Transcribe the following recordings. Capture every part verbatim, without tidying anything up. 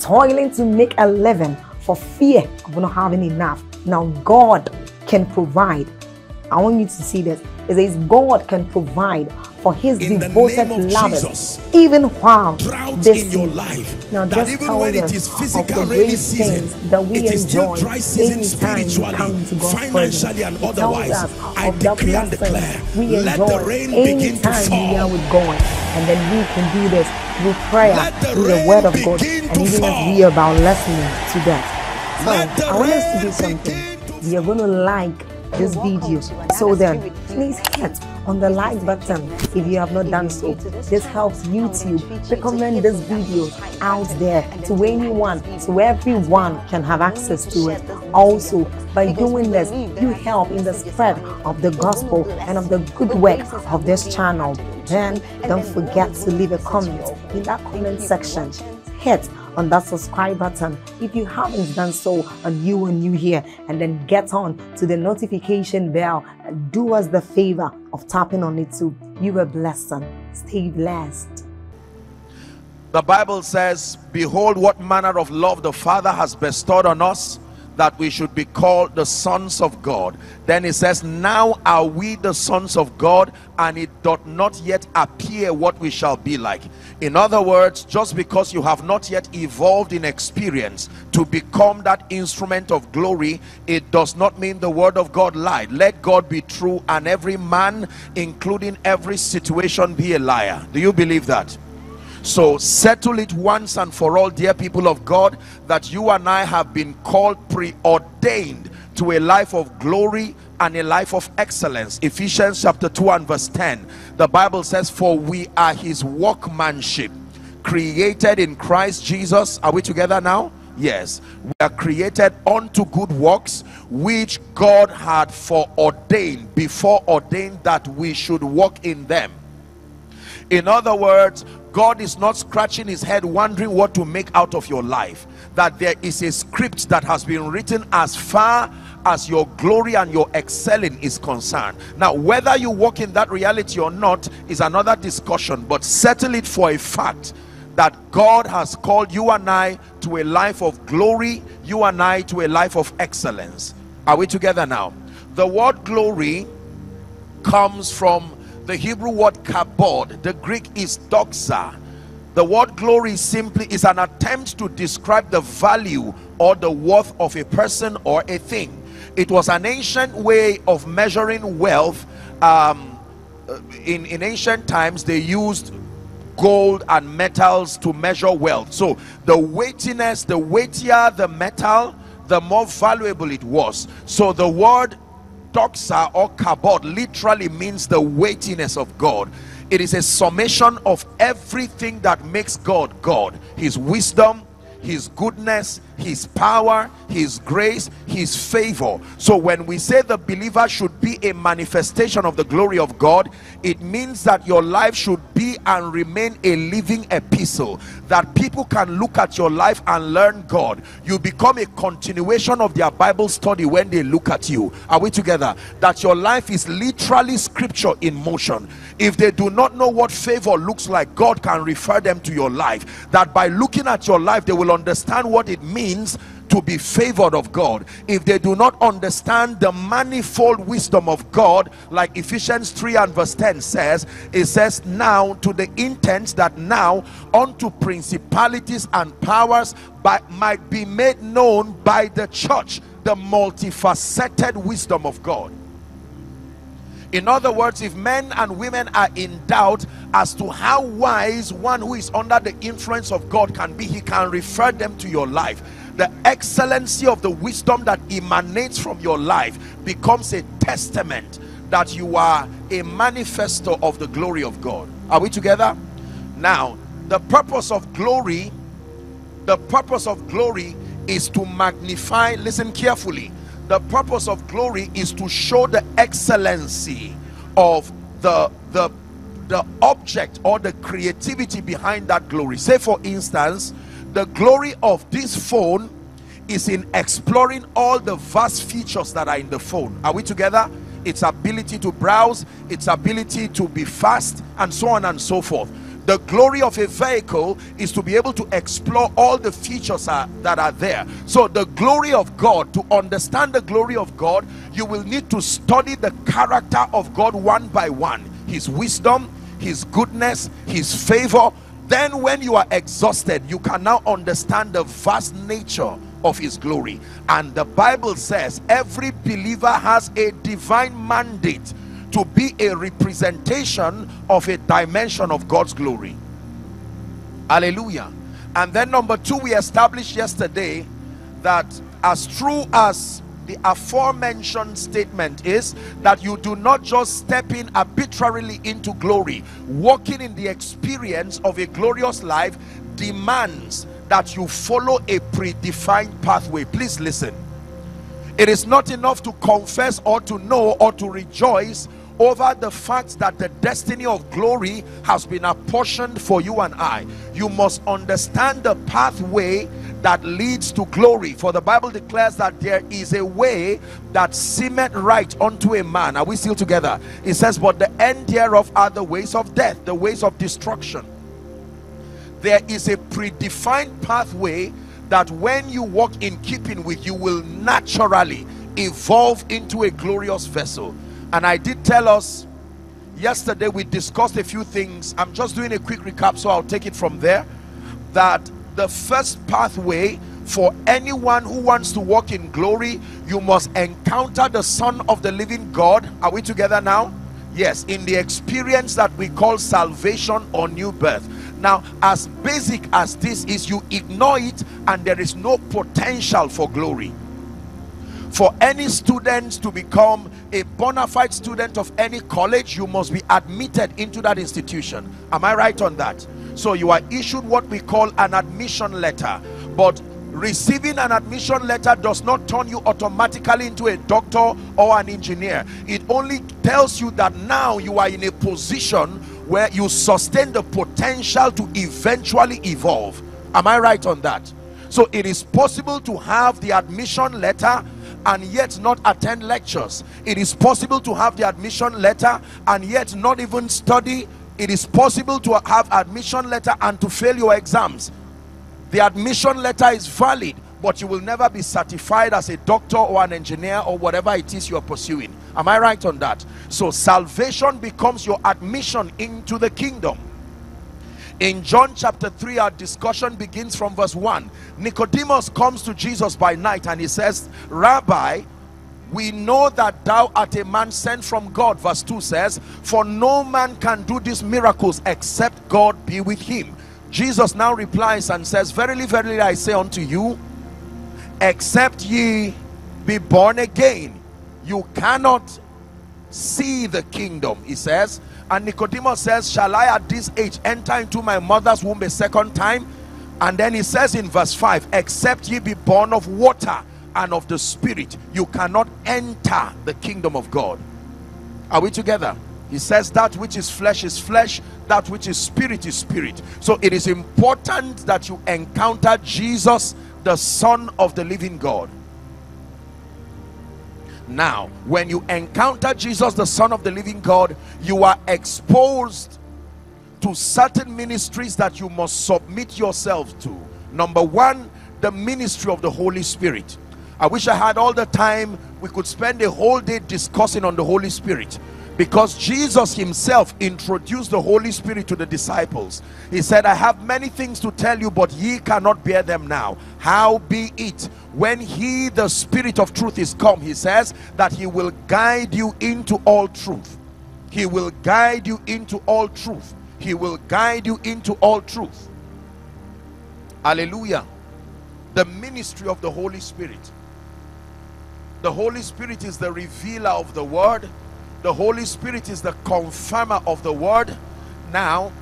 toiling to make a living for fear of not having enough. Now God can provide. I want you to see this. It says God can provide for his in devoted lovers, even while this in your life. Now just even tell when them it is physical of the rainy season, that we it is enjoy still dry season spiritually, financially and otherwise. I decree and declare, let the rain begin to fall. We are with God, and then we can do this through prayer, the through the word of God, and even as we are about listening to that. So I want us to do something. We are going to like this video. So then please hit on the like button if you have not done so. This helps YouTube recommend this video out there to anyone, so everyone can have access to it. Also, by doing this, you help in the spread of the gospel and of the good work of this channel. Then don't forget to leave a comment in that comment section. Hit on that subscribe button if you haven't done so and you are new here, and then get on to the notification bell and do us the favor of tapping on it too. You were blessed and stay blessed. The Bible says, behold what manner of love the Father has bestowed on us, that we should be called the sons of God. Then it says, now are we the sons of God, and it doth not yet appear what we shall be like. In other words, just because you have not yet evolved in experience to become that instrument of glory, it does not mean the word of God lied. Let God be true and every man, including every situation, be a liar. Do you believe that? So settle it once and for all, dear people of God, that you and I have been called, preordained to a life of glory and a life of excellence. Ephesians chapter two and verse ten, the Bible says, for we are his workmanship, created in Christ Jesus. Are we together now? Yes. We are created unto good works, which God had foreordained, before ordained that we should walk in them. In other words, God is not scratching his head wondering what to make out of your life. That there is a script that has been written as far as your glory and your excelling is concerned. Now, whether you walk in that reality or not is another discussion, but settle it for a fact that God has called you and I to a life of glory, you and I to a life of excellence. Are we together now? The word glory comes from the Hebrew word kabod, the Greek is doxa. The word glory simply is an attempt to describe the value or the worth of a person or a thing. It was an ancient way of measuring wealth. Um, in, in ancient times, they used gold and metals to measure wealth. So the weightiness, the weightier the metal, the more valuable it was. So the word doxa or kabod literally means the weightiness of God. It is a summation of everything that makes God God: his wisdom, his goodness, his power, his grace, his favor. So when we say the believer should be a manifestation of the glory of God, it means that your life should be and remain a living epistle, that people can look at your life and learn God. You become a continuation of their Bible study when they look at you. Are we together? That your life is literally scripture in motion. If they do not know what favor looks like, God can refer them to your life. That by looking at your life, they will understand what it means to be favored of God. If they do not understand the manifold wisdom of God, like Ephesians three and verse ten says, it says, now to the intent that now unto principalities and powers by, might be made known by the church the multifaceted wisdom of God. In other words, if men and women are in doubt as to how wise one who is under the influence of God can be, he can refer them to your life. The excellency of the wisdom that emanates from your life becomes a testament that you are a manifesto of the glory of God. Are we together? Now, the purpose of glory The purpose of glory is to magnify, listen carefully, the purpose of glory is to show the excellency of the the the object or the creativity behind that glory. Say for instance, the glory of this phone is in exploring all the vast features that are in the phone. Are we together? Its ability to browse, its ability to be fast, and so on and so forth. The glory of a vehicle is to be able to explore all the features are, that are there. So the glory of God, to understand the glory of God, you will need to study the character of God one by one. His wisdom, his goodness, his favor. Then when you are exhausted, you can now understand the vast nature of his glory. And the Bible says every believer has a divine mandate to be a representation of a dimension of God's glory. Hallelujah. And then number two, we established yesterday that as true as the aforementioned statement is, that you do not just step in arbitrarily into glory. Walking in the experience of a glorious life demands that you follow a predefined pathway. Please listen. It is not enough to confess or to know or to rejoice over the fact that the destiny of glory has been apportioned for you and I. You must understand the pathway that leads to glory. For the Bible declares that there is a way that seemeth right unto a man. Are we still together? It says, but the end thereof are the ways of death, the ways of destruction. There is a predefined pathway that when you walk in keeping with, you will naturally evolve into a glorious vessel. And I did tell us yesterday, we discussed a few things. I'm just doing a quick recap, so I'll take it from there. That the first pathway for anyone who wants to walk in glory, you must encounter the Son of the living God. Are we together now? Yes, in the experience that we call salvation or new birth. Now, as basic as this is, you ignore it and there is no potential for glory. For any student to become a bona fide student of any college, you must be admitted into that institution. Am I right on that? So you are issued what we call an admission letter. But receiving an admission letter does not turn you automatically into a doctor or an engineer. It only tells you that now you are in a position where you sustain the potential to eventually evolve. Am I right on that? So it is possible to have the admission letter and yet not attend lectures. It is possible to have the admission letter and yet not even study. It is possible to have admission letter and to fail your exams. The admission letter is valid, but you will never be certified as a doctor or an engineer or whatever it is you are pursuing. Am I right on that? So salvation becomes your admission into the kingdom. In John chapter three, our discussion begins from verse one. Nicodemus comes to Jesus by night and he says, Rabbi, we know that thou art a man sent from God. Verse two says, for no man can do these miracles except God be with him. Jesus now replies and says, verily, verily, I say unto you, except ye be born again, you cannot see the kingdom, he says. And Nicodemus says, shall I at this age enter into my mother's womb a second time? And then he says in verse five, except ye be born of water and of the Spirit, you cannot enter the kingdom of God. Are we together? He says that which is flesh is flesh, that which is spirit is spirit. So it is important that you encounter Jesus, the Son of the living God. Now, when you encounter Jesus, the Son of the living God, you are exposed to certain ministries that you must submit yourself to. Number one, the ministry of the Holy Spirit. I wish I had all the time. We could spend a whole day discussing on the Holy Spirit, because Jesus himself introduced the Holy Spirit to the disciples. He said, I have many things to tell you, but ye cannot bear them now. How be it? When he, the Spirit of truth, is come, he says that he will guide you into all truth. He will guide you into all truth. He will guide you into all truth. Hallelujah. The ministry of the Holy Spirit. The Holy Spirit is the revealer of the word. The Holy Spirit is the confirmer of the word. Now,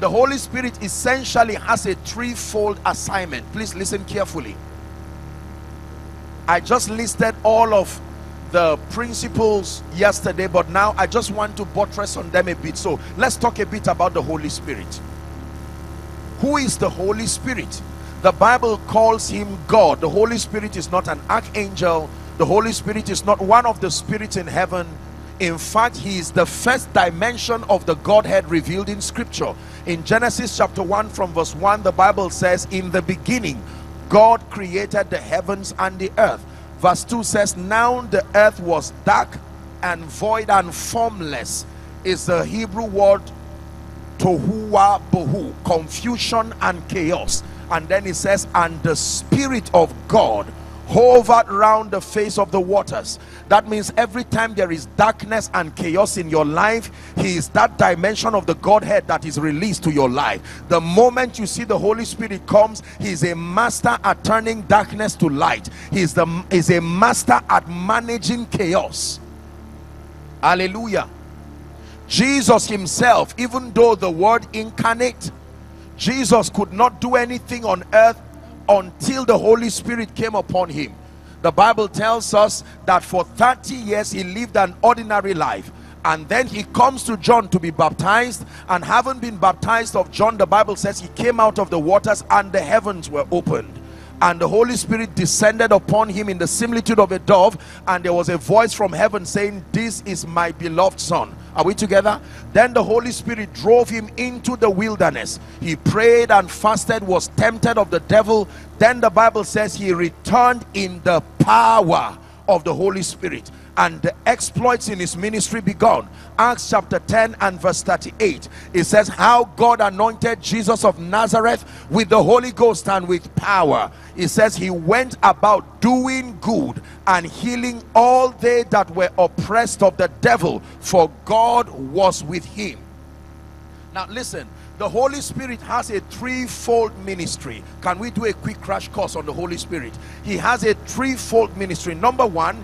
The Holy Spirit essentially has a threefold assignment. Please listen carefully. I just listed all of the principles yesterday, but now I just want to buttress on them a bit. So let's talk a bit about the Holy Spirit. Who is the Holy Spirit? The Bible calls him God. The Holy Spirit is not an archangel. The Holy Spirit is not one of the spirits in heaven. In fact, he is the first dimension of the Godhead revealed in Scripture. In Genesis chapter one from verse one, the Bible says, in the beginning God created the heavens and the earth. Verse two says, now the earth was dark and void and formless. Is the Hebrew word tohu wa bohu, confusion and chaos. And then it says, and the Spirit of God hovered round the face of the waters. That means every time there is darkness and chaos in your life, he is that dimension of the Godhead that is released to your life. The moment you see the Holy Spirit comes, he is a master at turning darkness to light. He is the is a master at managing chaos. Hallelujah. Jesus himself, even though the word incarnate, Jesus could not do anything on earth until the Holy Spirit came upon him. The Bible tells us that for thirty years he lived an ordinary life, and then he comes to John to be baptized, and having been baptized of John, the Bible says he came out of the waters and the heavens were opened, and the Holy Spirit descended upon him in the similitude of a dove, and there was a voice from heaven saying, this is my beloved son. Are we together? Then the Holy Spirit drove him into the wilderness. He prayed and fasted, was tempted of the devil. Then the Bible says he returned in the power of the Holy Spirit, and the exploits in his ministry begun. Acts chapter ten and verse thirty-eight, it says how God anointed Jesus of Nazareth with the Holy Ghost and with power. It says he went about doing good and healing all they that were oppressed of the devil, for God was with him. Now listen, the Holy Spirit has a threefold ministry. Can we do a quick crash course on the Holy Spirit? He has a threefold ministry. Number one,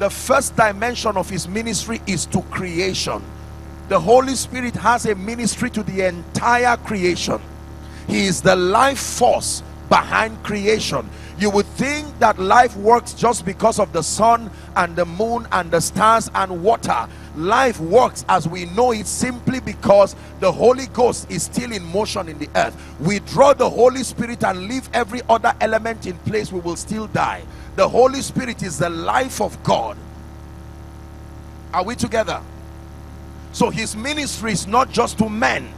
the first dimension of his ministry is to creation. The Holy Spirit has a ministry to the entire creation. He is the life force behind creation. You would think that life works just because of the sun and the moon and the stars and water. Life works as we know it simply because the Holy Ghost is still in motion in the earth. We draw the Holy Spirit and leave every other element in place, we will still die. The Holy Spirit is the life of God. Are we together? So his ministry is not just to men.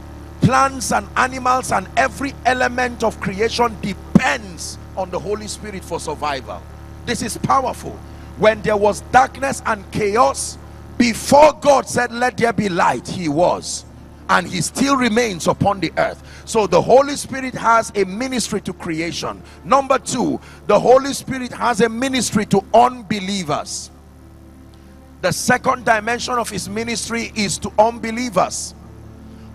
Plants and animals and every element of creation depends on the Holy Spirit for survival. This is powerful. When there was darkness and chaos, before God said, let there be light, he was, and he still remains upon the earth. So the Holy Spirit has a ministry to creation. Number two, the Holy Spirit has a ministry to unbelievers. The second dimension of his ministry is to unbelievers.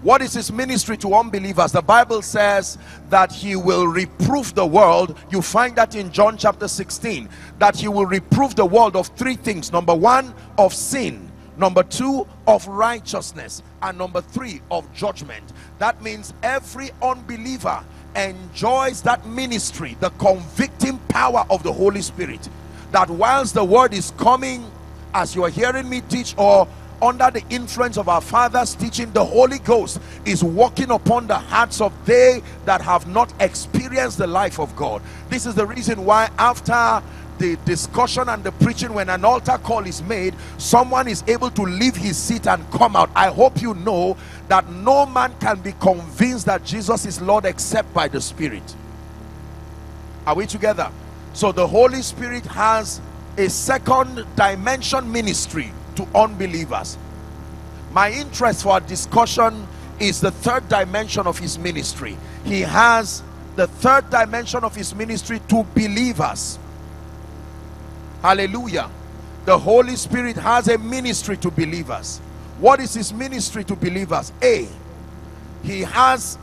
What is his ministry to unbelievers? The Bible says that he will reprove the world. You find that in John chapter sixteen, that he will reprove the world of three things. Number one, of sin. Number two, of righteousness. And number three, of judgment. That means every unbeliever enjoys that ministry, the convicting power of the Holy Spirit. That whilst the word is coming, as you are hearing me teach, or under the influence of our father's teaching, the Holy Ghost is walking upon the hearts of they that have not experienced the life of God. This is the reason why after the discussion and the preaching, when an altar call is made, someone is able to leave his seat and come out. I hope you know that no man can be convinced that Jesus is Lord except by the Spirit. Are we together? So the Holy Spirit has a second dimension ministry to unbelievers. My interest for our discussion is the third dimension of his ministry. He has the third dimension of his ministry to believers. Hallelujah. The Holy Spirit has a ministry to believers. What is his ministry to believers? A, he has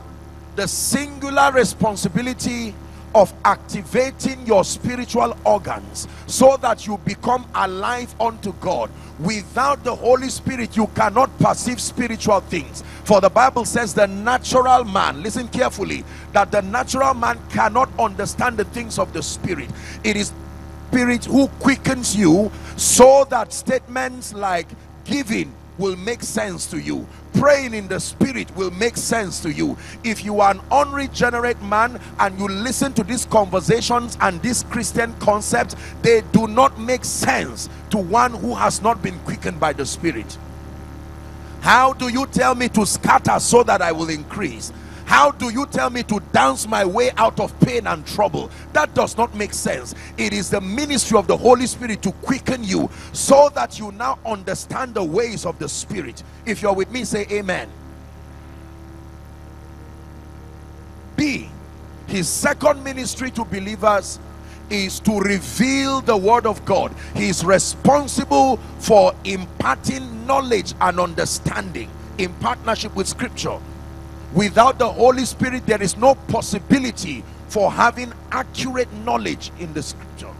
the singular responsibility of activating your spiritual organs so that you become alive unto God. Without the Holy Spirit, you cannot perceive spiritual things. For the Bible says the natural man, listen carefully, that the natural man cannot understand the things of the Spirit. It is Spirit who quickens you so that statements like giving will make sense to you. Praying in the Spirit will make sense to you. If you are an unregenerate man and you listen to these conversations and these Christian concepts, they do not make sense to one who has not been quickened by the Spirit. How do you tell me to scatter so that I will increase? How do you tell me to dance my way out of pain and trouble? That does not make sense. It is the ministry of the Holy Spirit to quicken you so that you now understand the ways of the Spirit. If you're with me, say amen. B, his second ministry to believers is to reveal the word of God. He is responsible for imparting knowledge and understanding in partnership with Scripture. Without the Holy Spirit, there is no possibility for having accurate knowledge in the Scripture.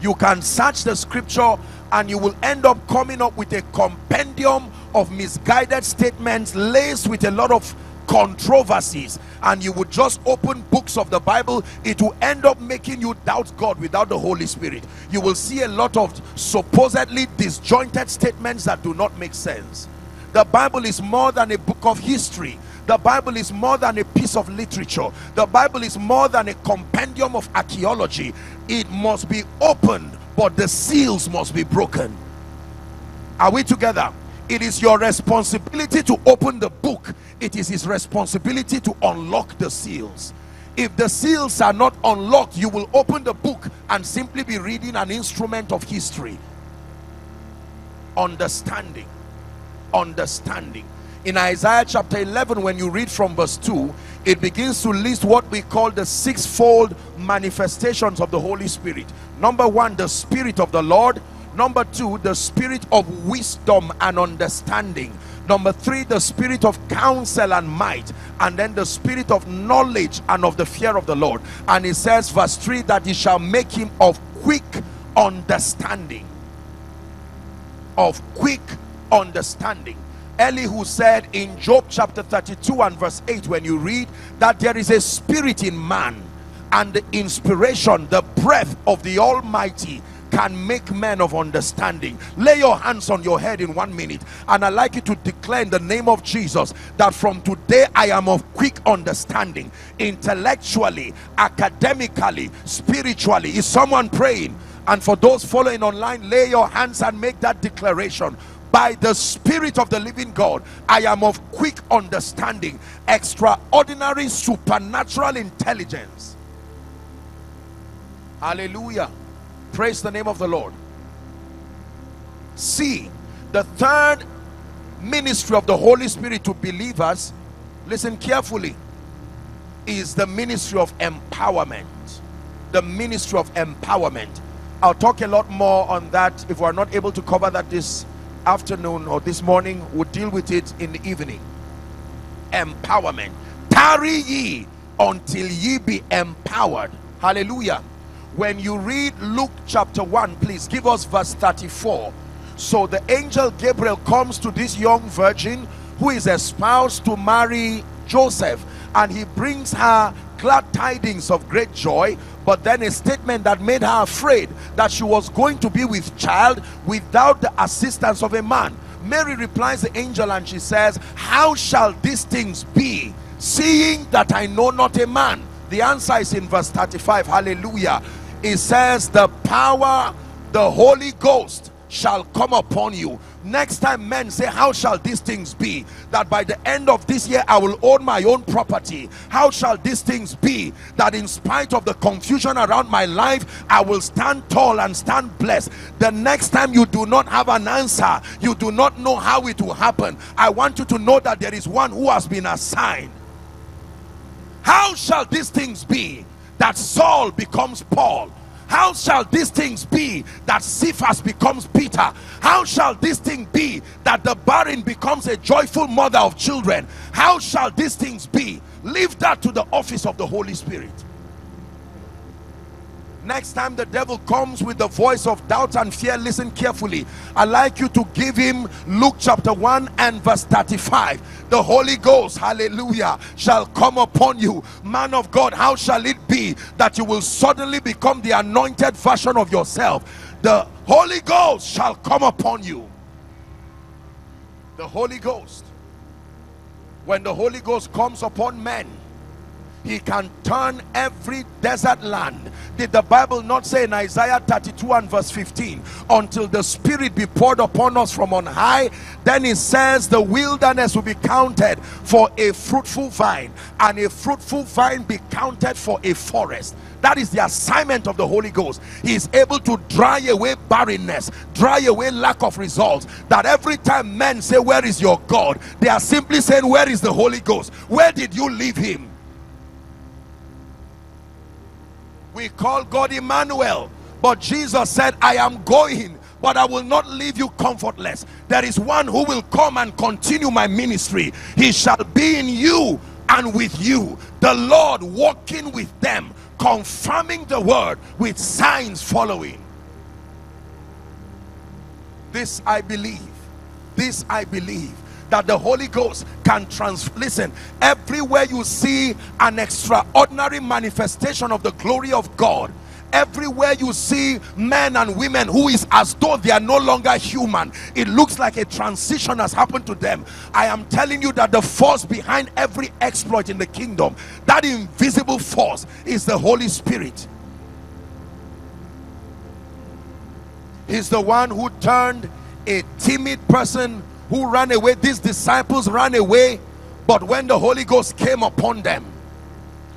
You can search the Scripture and you will end up coming up with a compendium of misguided statements laced with a lot of controversies, and you would just open books of the Bible. It will end up making you doubt God. Without the Holy Spirit, you will see a lot of supposedly disjointed statements that do not make sense. The Bible is more than a book of history. The Bible is more than a piece of literature. The Bible is more than a compendium of archaeology. It must be opened, but the seals must be broken. Are we together? It is your responsibility to open the book. It is his responsibility to unlock the seals. If the seals are not unlocked, you will open the book and simply be reading an instrument of history. Understanding. Understanding. In Isaiah chapter eleven, when you read from verse two, it begins to list what we call the sixfold manifestations of the Holy Spirit. Number one, the Spirit of the Lord. Number two, the Spirit of wisdom and understanding. Number three, the Spirit of counsel and might. And then the Spirit of knowledge and of the fear of the Lord. And it says, verse three, that he shall make him of quick understanding. Of quick understanding. Elihu said in Job chapter thirty-two and verse eight, when you read that there is a spirit in man, and the inspiration, the breath of the Almighty can make men of understanding. Lay your hands on your head in one minute, and I'd like you to declare in the name of Jesus that from today I am of quick understanding, intellectually, academically, spiritually. Is someone praying? And for those following online, lay your hands and make that declaration. By the Spirit of the living God, I am of quick understanding, extraordinary supernatural intelligence. Hallelujah. Praise the name of the Lord. See, the third ministry of the Holy Spirit to believers, listen carefully, is the ministry of empowerment. The ministry of empowerment. I'll talk a lot more on that. If we're not able to cover that this afternoon or this morning, we'll deal with it in the evening. Empowerment. Tarry ye until ye be empowered. Hallelujah. When you read Luke chapter one, please give us verse thirty-four. So the angel Gabriel comes to this young virgin who is espoused to marry Joseph, and he brings her glad tidings of great joy, but then a statement that made her afraid, that she was going to be with child without the assistance of a man. Mary replies the angel and she says, how shall these things be, seeing that I know not a man? The answer is in verse thirty-five. Hallelujah. It says, the power, the Holy Ghost shall come upon you. Next time men say, how shall these things be, that by the end of this year I will own my own property? How shall these things be, that in spite of the confusion around my life, I will stand tall and stand blessed? The next time you do not have an answer, you do not know how it will happen, I want you to know that there is one who has been assigned. How shall these things be, that Saul becomes Paul? How shall these things be, that Cephas becomes Peter? How shall this thing be, that the barren becomes a joyful mother of children? How shall these things be? Leave that to the office of the Holy Spirit. Next time the devil comes with the voice of doubt and fear, listen carefully. I'd like you to give him Luke chapter one and verse thirty-five. The Holy Ghost, hallelujah, shall come upon you. Man of God, how shall it be that you will suddenly become the anointed version of yourself? The Holy Ghost shall come upon you. The Holy Ghost. When the Holy Ghost comes upon men, he can turn every desert land. Did the Bible not say in Isaiah thirty-two and verse fifteen, until the Spirit be poured upon us from on high, then it says the wilderness will be counted for a fruitful vine, and a fruitful vine be counted for a forest. That is the assignment of the Holy Ghost. He is able to dry away barrenness, dry away lack of results. That every time men say, where is your God? They are simply saying, where is the Holy Ghost? Where did you leave him? We call God Emmanuel, but Jesus said, I am going, but I will not leave you comfortless. There is one who will come and continue my ministry. He shall be in you and with you. The Lord walking with them, confirming the word with signs following. This I believe. This I believe. That the Holy Ghost can trans listen, everywhere you see an extraordinary manifestation of the glory of God, everywhere you see men and women who is as though they are no longer human, it looks like a transition has happened to them. I am telling you that the force behind every exploit in the kingdom, that invisible force, is the Holy Spirit. He's the one who turned a timid person who ran away. These disciples ran away, but when the Holy Ghost came upon them,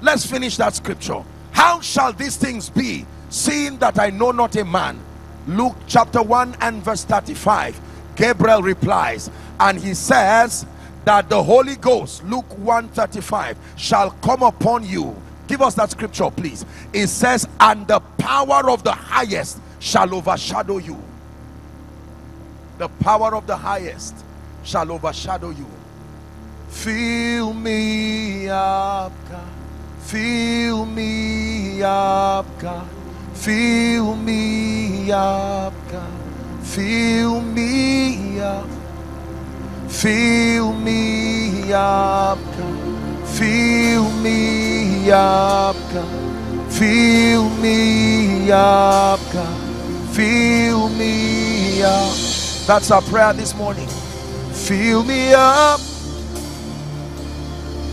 let's finish that scripture. How shall these things be, seeing that I know not a man? Luke chapter one and verse thirty-five. Gabriel replies, and he says that the Holy Ghost, Luke one thirty-five, shall come upon you. Give us that scripture, please. It says, and the power of the highest shall overshadow you. The power of the highest shall overshadow you. Fill me up, God. Fill me up, God. Fill me up, God. Fill me up. Fill me up, God. Fill me up, God. Fill me up, God. Fill me up. That's our prayer this morning. Fill me up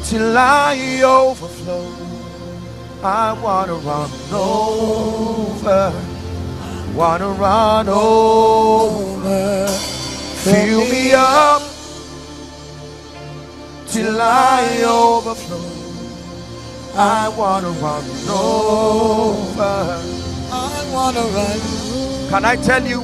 till I overflow. I want to run over. I want to run over. Fill me up till I overflow. I want to run over. I want to run. Can I tell you?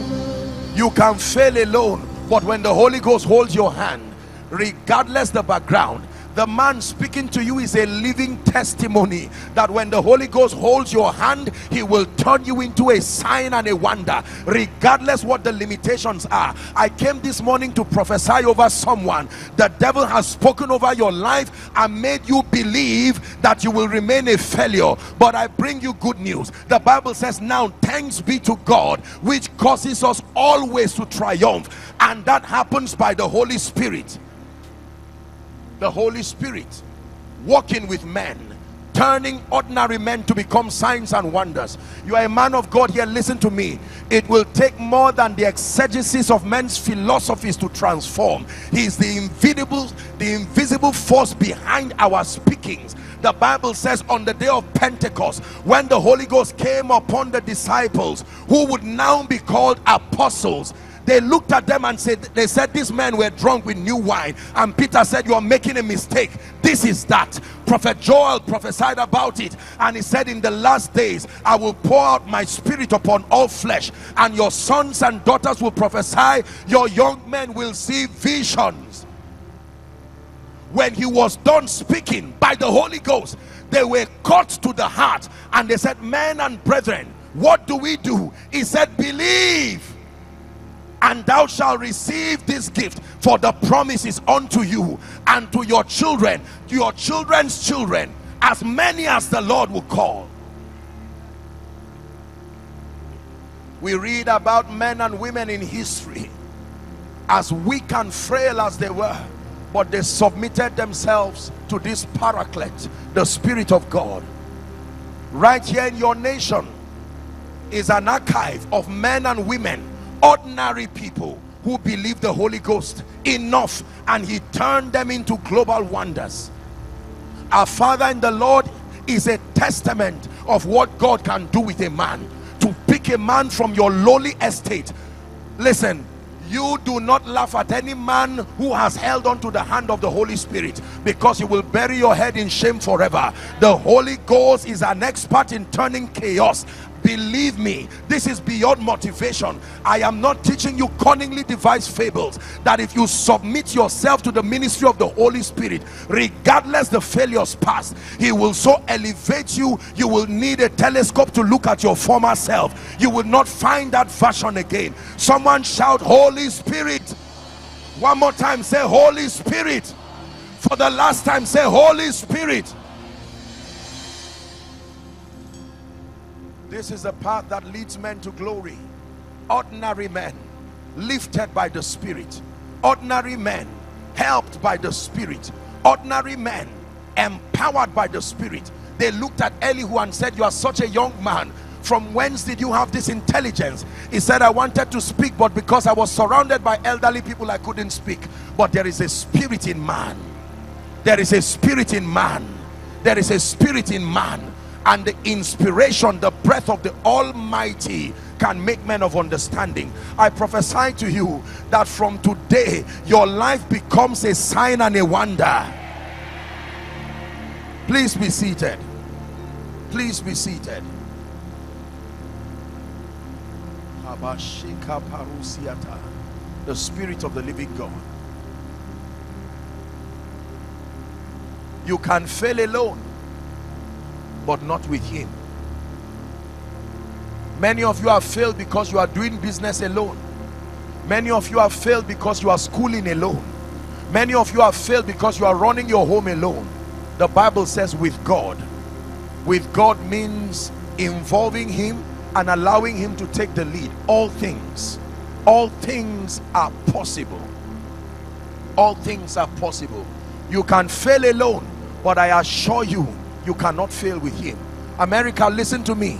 You can fail alone, but when the Holy Ghost holds your hand, regardless the background, the man speaking to you is a living testimony that when the Holy Ghost holds your hand, he will turn you into a sign and a wonder, regardless what the limitations are. I came this morning to prophesy over someone. The devil has spoken over your life and made you believe that you will remain a failure. But I bring you good news. The Bible says, now thanks be to God, which causes us always to triumph. And that happens by the Holy Spirit. The Holy Spirit walking with men, turning ordinary men to become signs and wonders. You are a man of God here, listen to me. It will take more than the exegesis of men's philosophies to transform. He is the invisible, the invisible force behind our speakings. The Bible says on the day of Pentecost, when the Holy Ghost came upon the disciples, who would now be called apostles, they looked at them and said, they said, these men were drunk with new wine. And Peter said, you are making a mistake. This is that. Prophet Joel prophesied about it. And he said, in the last days, I will pour out my spirit upon all flesh. And your sons and daughters will prophesy. Your young men will see visions. When he was done speaking by the Holy Ghost, they were caught to the heart. And they said, men and brethren, what do we do? He said, believe. And thou shalt receive this gift, for the promise is unto you and to your children, to your children's children, as many as the Lord will call. We read about men and women in history, as weak and frail as they were, but they submitted themselves to this Paraclete, the Spirit of God. Right here in your nation is an archive of men and women, ordinary people who believed the Holy Ghost enough, and he turned them into global wonders. Our Father in the Lord is a testament of what God can do with a man. To pick a man from your lowly estate. Listen, you do not laugh at any man who has held on to the hand of the Holy Spirit, because you will bury your head in shame forever. The Holy Ghost is an expert in turning chaos. Believe me, this is beyond motivation. I am not teaching you cunningly devised fables. That if you submit yourself to the ministry of the Holy Spirit, regardless the failures past, he will so elevate you, you will need a telescope to look at your former self. You will not find that version again. Someone shout, Holy Spirit. One more time, say, Holy Spirit. For the last time, say, Holy Spirit. This is the path that leads men to glory. Ordinary men lifted by the Spirit. Ordinary men helped by the Spirit. Ordinary men empowered by the Spirit. They looked at Elihu and said, you are such a young man. From whence did you have this intelligence? He said, I wanted to speak, but because I was surrounded by elderly people, I couldn't speak. But there is a spirit in man. There is a spirit in man. There is a spirit in man. And the inspiration, the breath of the Almighty can make men of understanding. I prophesy to you that from today, your life becomes a sign and a wonder. Please be seated. Please be seated. The Spirit of the living God. You can fail alone, but not with him. Many of you have failed because you are doing business alone. Many of you have failed because you are schooling alone. Many of you have failed because you are running your home alone. The Bible says with God. With God means involving him and allowing him to take the lead. All things, all things are possible. All things are possible. You can fail alone, but I assure you, you cannot fail with him. America, listen to me.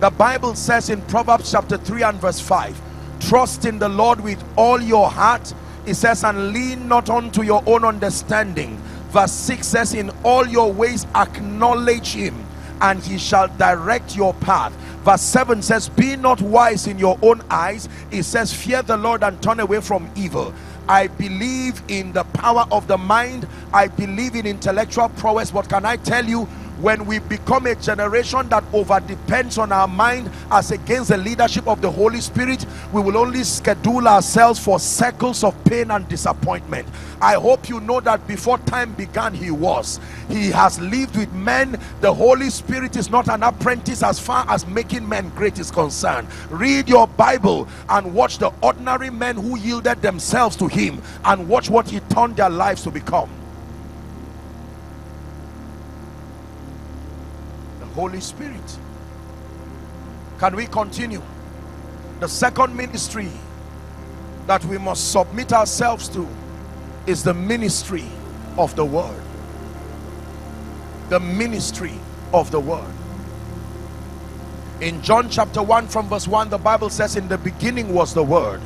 The Bible says in Proverbs chapter three and verse five, trust in the Lord with all your heart. It says, and lean not unto your own understanding. Verse six says, in all your ways acknowledge him, and he shall direct your path. Verse seven says, be not wise in your own eyes. It says, fear the Lord and turn away from evil. I believe in the power of the mind. I believe in intellectual prowess. But can I tell you, when we become a generation that over depends on our mind as against the leadership of the Holy Spirit, we will only schedule ourselves for cycles of pain and disappointment. I hope you know that before time began, he was. He has lived with men. The Holy Spirit is not an apprentice as far as making men great is concerned. Read your Bible and watch the ordinary men who yielded themselves to him, and watch what he turned their lives to become. Holy Spirit. Can we continue? The second ministry that we must submit ourselves to is the ministry of the Word. The ministry of the Word. In John chapter one from verse one, the Bible says, in the beginning was the Word.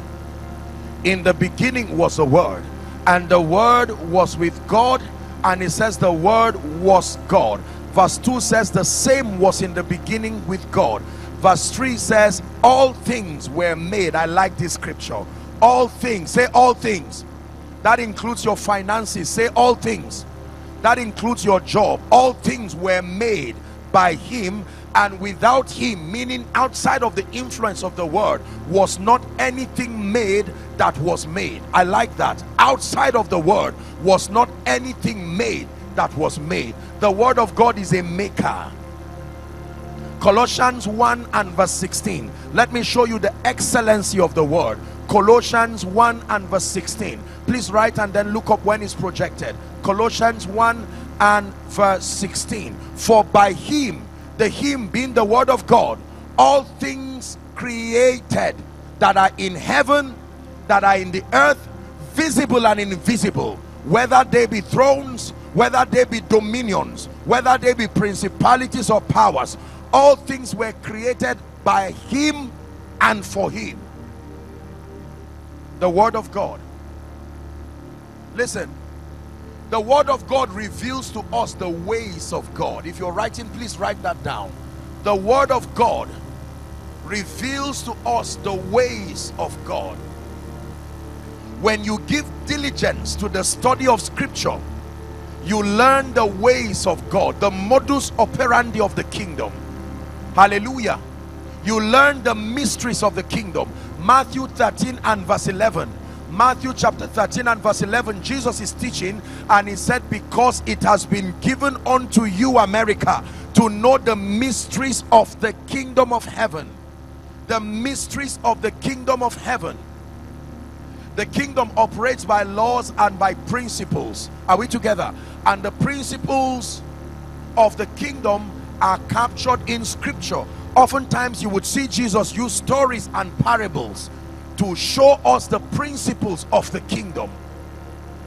In the beginning was the Word. And the Word was with God. And it says the Word was God. Verse two says the same was in the beginning with God. Verse three says all things were made. I like this scripture. All things. Say all things. That includes your finances. Say all things. That includes your job. All things were made by him, and without him, meaning outside of the influence of the Word, was not anything made that was made. I like that. Outside of the Word was not anything made that was made. The Word of God is a maker. Colossians one and verse sixteen. Let me show you the excellency of the Word. Colossians one and verse sixteen. Please write and then look up when it's projected. Colossians one and verse sixteen. For by him, the him being the Word of God, all things created, that are in heaven, that are in the earth, visible and invisible, whether they be thrones, whether they be dominions, whether they be principalities or powers. All things were created by him and for him. The word of God. Listen, the word of God reveals to us the ways of God. If you're writing, please write that down. The word of God reveals to us the ways of God. When you give diligence to the study of scripture, you learn the ways of God, the modus operandi of the kingdom. Hallelujah. You learn the mysteries of the kingdom. Matthew thirteen and verse eleven. Matthew chapter thirteen and verse eleven. Jesus is teaching and he said, because it has been given unto you, America, to know the mysteries of the kingdom of heaven. The mysteries of the kingdom of heaven. The kingdom operates by laws and by principles. Are we together? And the principles of the kingdom are captured in scripture. Oftentimes you would see Jesus use stories and parables to show us the principles of the kingdom.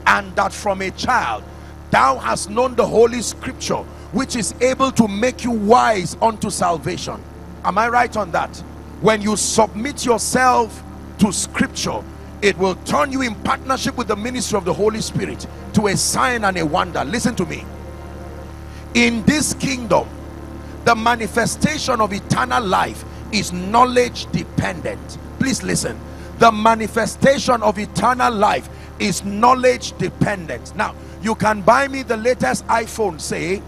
And that from a child thou hast known the holy scripture, which is able to make you wise unto salvation. Am I right on that? When you submit yourself to scripture, it will turn you in partnership with the ministry of the Holy Spirit to a sign and a wonder. Listen to me. In this kingdom, the manifestation of eternal life is knowledge dependent. Please listen. The manifestation of eternal life is knowledge dependent. Now, you can buy me the latest iPhone. Say,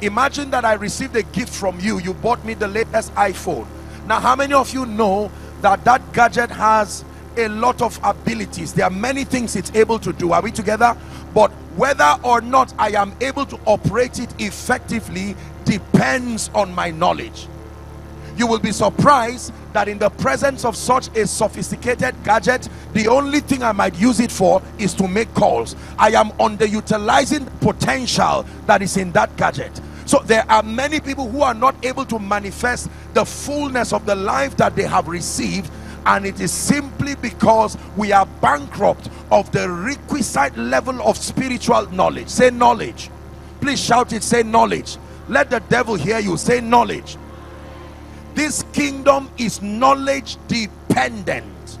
imagine that I received a gift from you. You bought me the latest iPhone. Now, how many of you know that that gadget has a lot of abilities? There are many things it's able to do. Are we together? But whether or not I am able to operate it effectively depends on my knowledge. You will be surprised that in the presence of such a sophisticated gadget, the only thing I might use it for is to make calls. I am underutilizing potential that is in that gadget. So there are many people who are not able to manifest the fullness of the life that they have received, and it is simply because we are bankrupt of the requisite level of spiritual knowledge. Say knowledge. Please shout it. Say knowledge. Let the devil hear you. Say knowledge. This kingdom is knowledge dependent.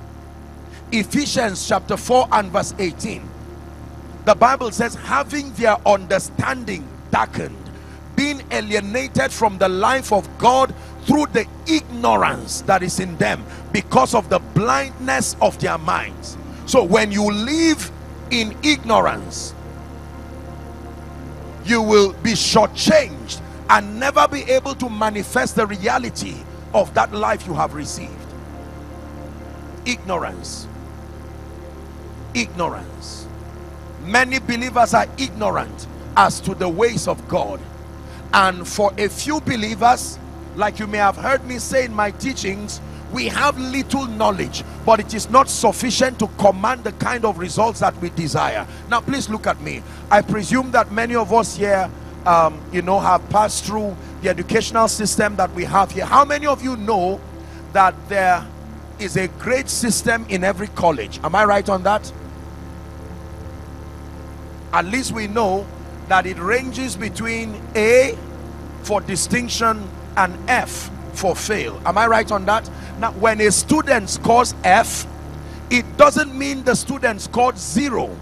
Ephesians chapter four and verse eighteen. The Bible says, having their understanding darkened, being alienated from the life of God through the ignorance that is in them, because of the blindness of their minds. So when you live in ignorance, you will be shortchanged and never be able to manifest the reality of that life you have received. Ignorance. Ignorance. Many believers are ignorant as to the ways of God. And for a few believers, like you may have heard me say in my teachings, we have little knowledge, but it is not sufficient to command the kind of results that we desire. Now, please look at me. I presume that many of us here, um, you know, have passed through the educational system that we have here. How many of you know that there is a grade system in every college? Am I right on that? At least we know that it ranges between A for distinction and F for fail. Am I right on that? Now, when a student scores F, it doesn't mean the student scored zero.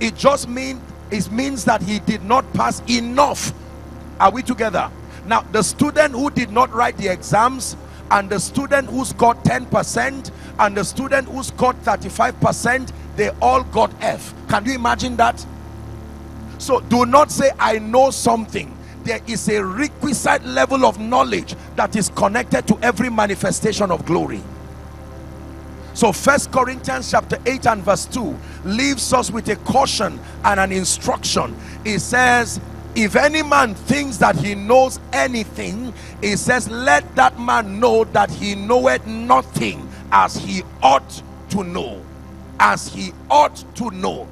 It just means it means that he did not pass enough. Are we together? Now, the student who did not write the exams, and the student who scored ten percent, and the student who scored thirty-five percent, they all got F. Can you imagine that? So do not say, I know something. There is a requisite level of knowledge that is connected to every manifestation of glory. So First Corinthians chapter eight and verse two leaves us with a caution and an instruction. It says, if any man thinks that he knows anything, it says, let that man know that he knoweth nothing as he ought to know. As he ought to know.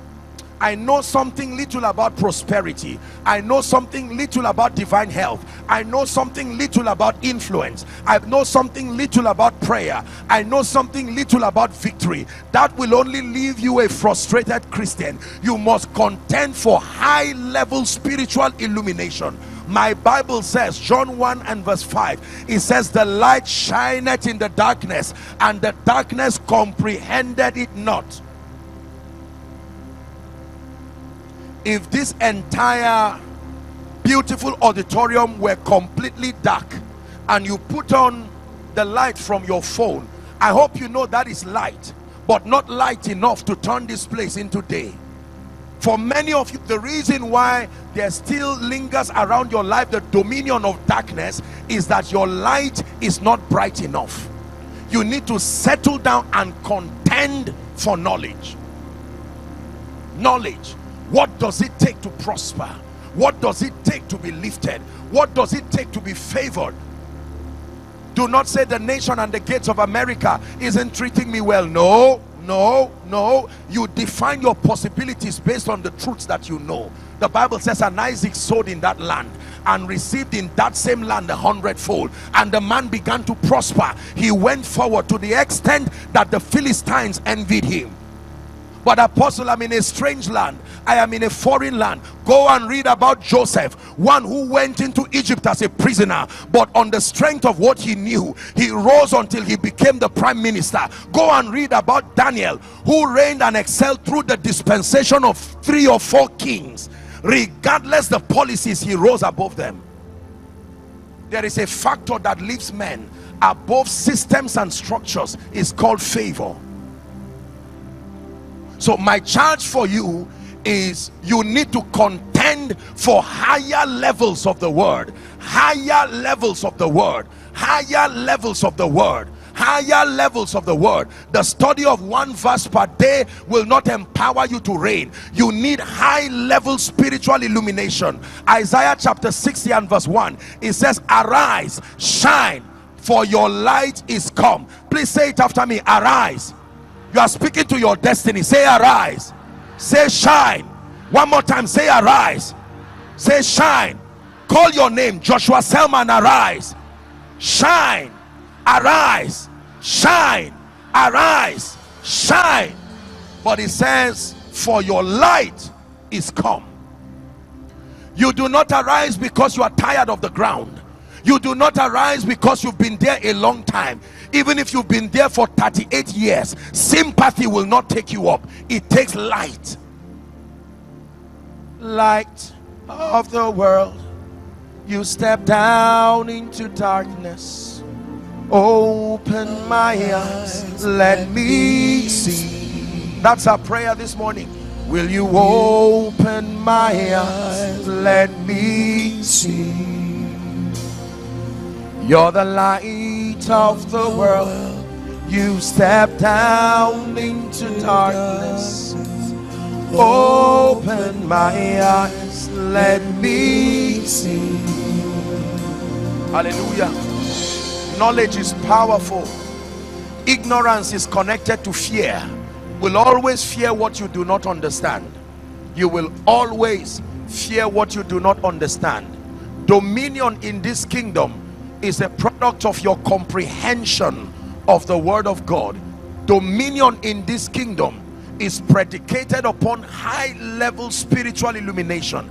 I know something little about prosperity. I know something little about divine health. I know something little about influence. I know something little about prayer. I know something little about victory. That will only leave you a frustrated Christian. You must contend for high level spiritual illumination. My Bible says, John one and verse five, it says, the light shineth in the darkness, and the darkness comprehended it not. If this entire beautiful auditorium were completely dark, and you put on the light from your phone, I hope you know that is light, but not light enough to turn this place into day. For many of you, the reason why there still lingers around your life the dominion of darkness is that your light is not bright enough. You need to settle down and contend for knowledge. Knowledge. What does it take to prosper? What does it take to be lifted? What does it take to be favored? Do not say the nation and the gates of America isn't treating me well. No. No, no, you define your possibilities based on the truths that you know. The Bible says, and Isaac sowed in that land and received in that same land a hundredfold. And the man began to prosper. He went forward to the extent that the Philistines envied him. But Apostle, I'm in a strange land. I am in a foreign land. Go and read about Joseph, one who went into Egypt as a prisoner, but on the strength of what he knew, he rose until he became the prime minister. Go and read about Daniel, who reigned and excelled through the dispensation of three or four kings. Regardless the policies, he rose above them. There is a factor that lifts men above systems and structures. It's called favor. So my charge for you is you need to contend for higher levels of the word, higher levels of the word, higher levels of the word, higher levels of the word. The study of one verse per day will not empower you to reign. You need high level spiritual illumination. Isaiah chapter sixty and verse one, it says, arise, shine, for your light is come. Please say it after me, arise. You are speaking to your destiny. Say arise. Say shine. One more time. Say arise. Say shine. Call your name. Joshua Selman, arise. Shine. Arise. Shine. Arise. Shine. But it says, for your light is come. You do not arise because you are tired of the ground. You do not arise because you've been there a long time. Even if you've been there for thirty-eight years, sympathy will not take you up. It takes light. Light of the world, you step down into darkness. Open my eyes, let me see. That's our prayer this morning. Will you open my eyes, let me see. You're the light of the world. You step down into darkness. Open my eyes, let me see. Hallelujah. Knowledge is powerful. Ignorance is connected to fear. You will always fear what you do not understand. You will always fear what you do not understand. Dominion in this kingdom is a product of your comprehension of the word of God. Dominion in this kingdom is predicated upon high level spiritual illumination.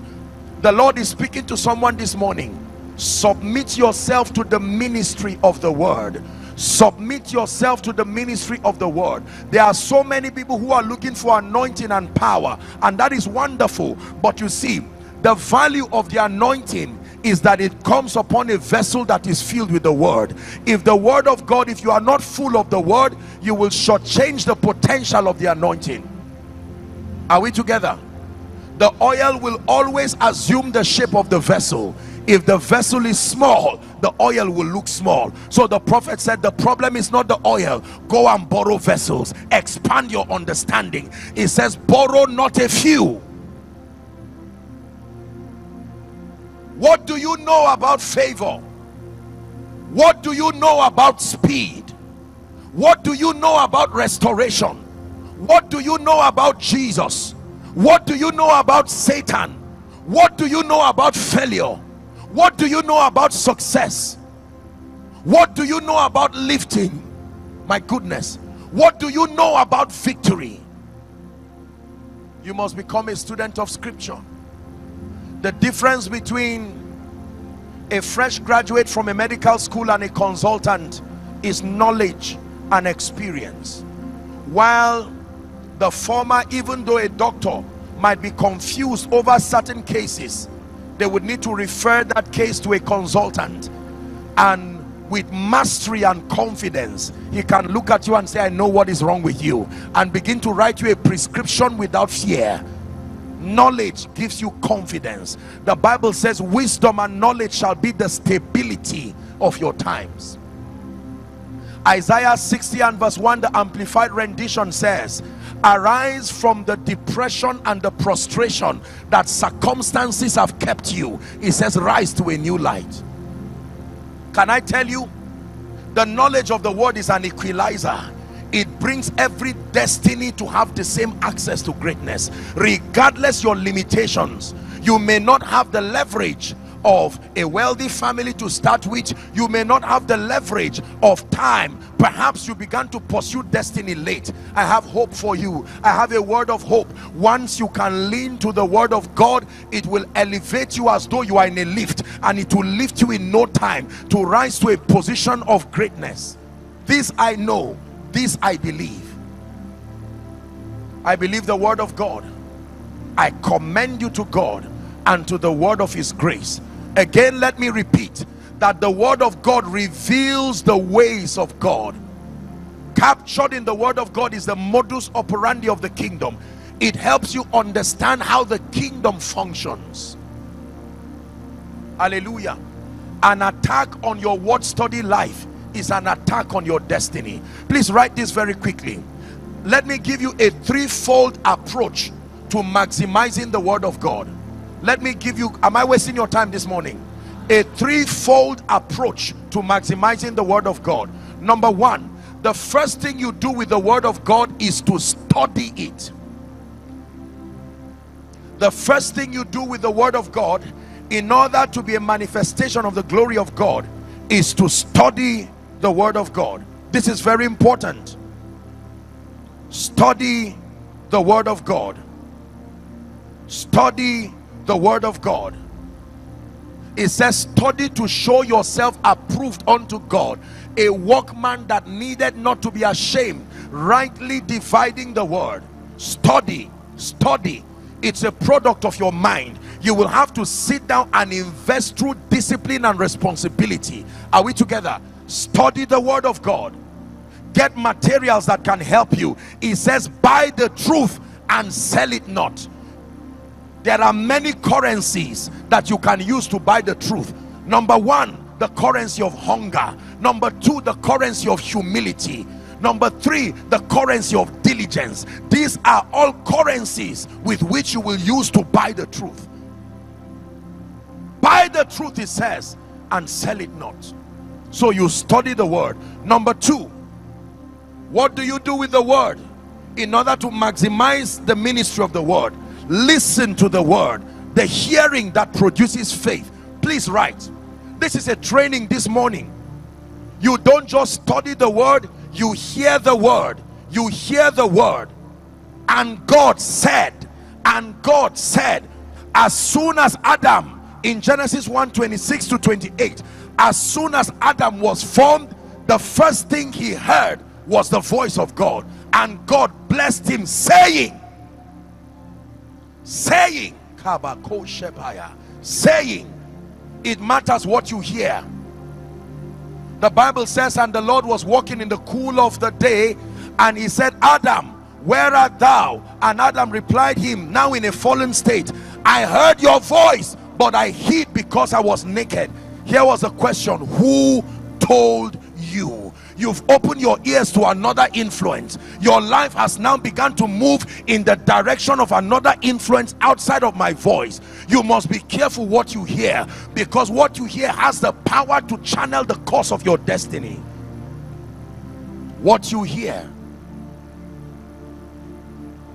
The Lord is speaking to someone this morning. Submit yourself to the ministry of the word. Submit yourself to the ministry of the word. There are so many people who are looking for anointing and power, and that is wonderful. But you see, the value of the anointing is that it comes upon a vessel that is filled with the word. If the word of God, if you are not full of the word, you will shortchange the potential of the anointing. Are we together? The oil will always assume the shape of the vessel. If the vessel is small, the oil will look small. So the prophet said, the problem is not the oil. Go and borrow vessels. Expand your understanding. It says, borrow not a few. What do you know about favor? What do you know about speed? What do you know about restoration? What do you know about Jesus? What do you know about Satan? What do you know about failure? What do you know about success? What do you know about lifting? My goodness, what do you know about victory? You must become a student of scripture. The difference between a fresh graduate from a medical school and a consultant is knowledge and experience. While the former, even though a doctor might be confused over certain cases, they would need to refer that case to a consultant, and with mastery and confidence he can look at you and say, I know what is wrong with you, and begin to write you a prescription without fear. Knowledge gives you confidence. The Bible says wisdom and knowledge shall be the stability of your times. Isaiah sixty and verse one, the amplified rendition says, arise from the depression and the prostration that circumstances have kept you. It says, rise to a new light. Can I tell you, the knowledge of the word is an equalizer. It brings every destiny to have the same access to greatness, regardless your limitations. You may not have the leverage of a wealthy family to start with. You may not have the leverage of time. Perhaps you began to pursue destiny late. I have hope for you. I have a word of hope. Once you can lean to the word of God, it will elevate you as though you are in a lift, and it will lift you in no time to rise to a position of greatness. This I know, this I believe. I believe the word of God. I commend you to God and to the word of his grace. Again, let me repeat that the word of God reveals the ways of God. Captured in the word of God is the modus operandi of the kingdom. It helps you understand how the kingdom functions. Hallelujah. An attack on your word study life is an attack on your destiny. Please write this very quickly. Let me give you a threefold approach to maximizing the word of God. Let me give you, am I wasting your time this morning? A threefold approach to maximizing the word of God. Number one, the first thing you do with the word of God is to study it. The first thing you do with the word of God, in order to be a manifestation of the glory of God, is to study the word of God. This is very important. Study the word of God. Study the word of God. It says, study to show yourself approved unto God, a workman that needed not to be ashamed, rightly dividing the word. Study, study. It's a product of your mind. You will have to sit down and invest through discipline and responsibility. Are we together? Study the word of God. Get materials that can help you. It says, buy the truth and sell it not. There are many currencies that you can use to buy the truth. Number one, the currency of hunger. Number two, the currency of humility. Number three, the currency of diligence. These are all currencies with which you will use to buy the truth. Buy the truth, it says, and sell it not. So you study the word. Number two, what do you do with the word in order to maximize the ministry of the word? Listen to the word, the hearing that produces faith. Please write. This is a training this morning. You don't just study the word, you hear the word. You hear the word. And God said, and God said, as soon as Adam, in Genesis one, twenty-six to twenty-eight, as soon as Adam was formed, the first thing he heard was the voice of God. And God blessed him, saying, saying Kabako Shebaya, saying. It matters what you hear. The Bible says, and the Lord was walking in the cool of the day, and he said, Adam, where art thou? And Adam replied him, now in a fallen state, I heard your voice, but I hid because I was naked. Here was a question: who told you? You've opened your ears to another influence. Your life has now begun to move in the direction of another influence outside of my voice. You must be careful what you hear, because what you hear has the power to channel the course of your destiny. What you hear.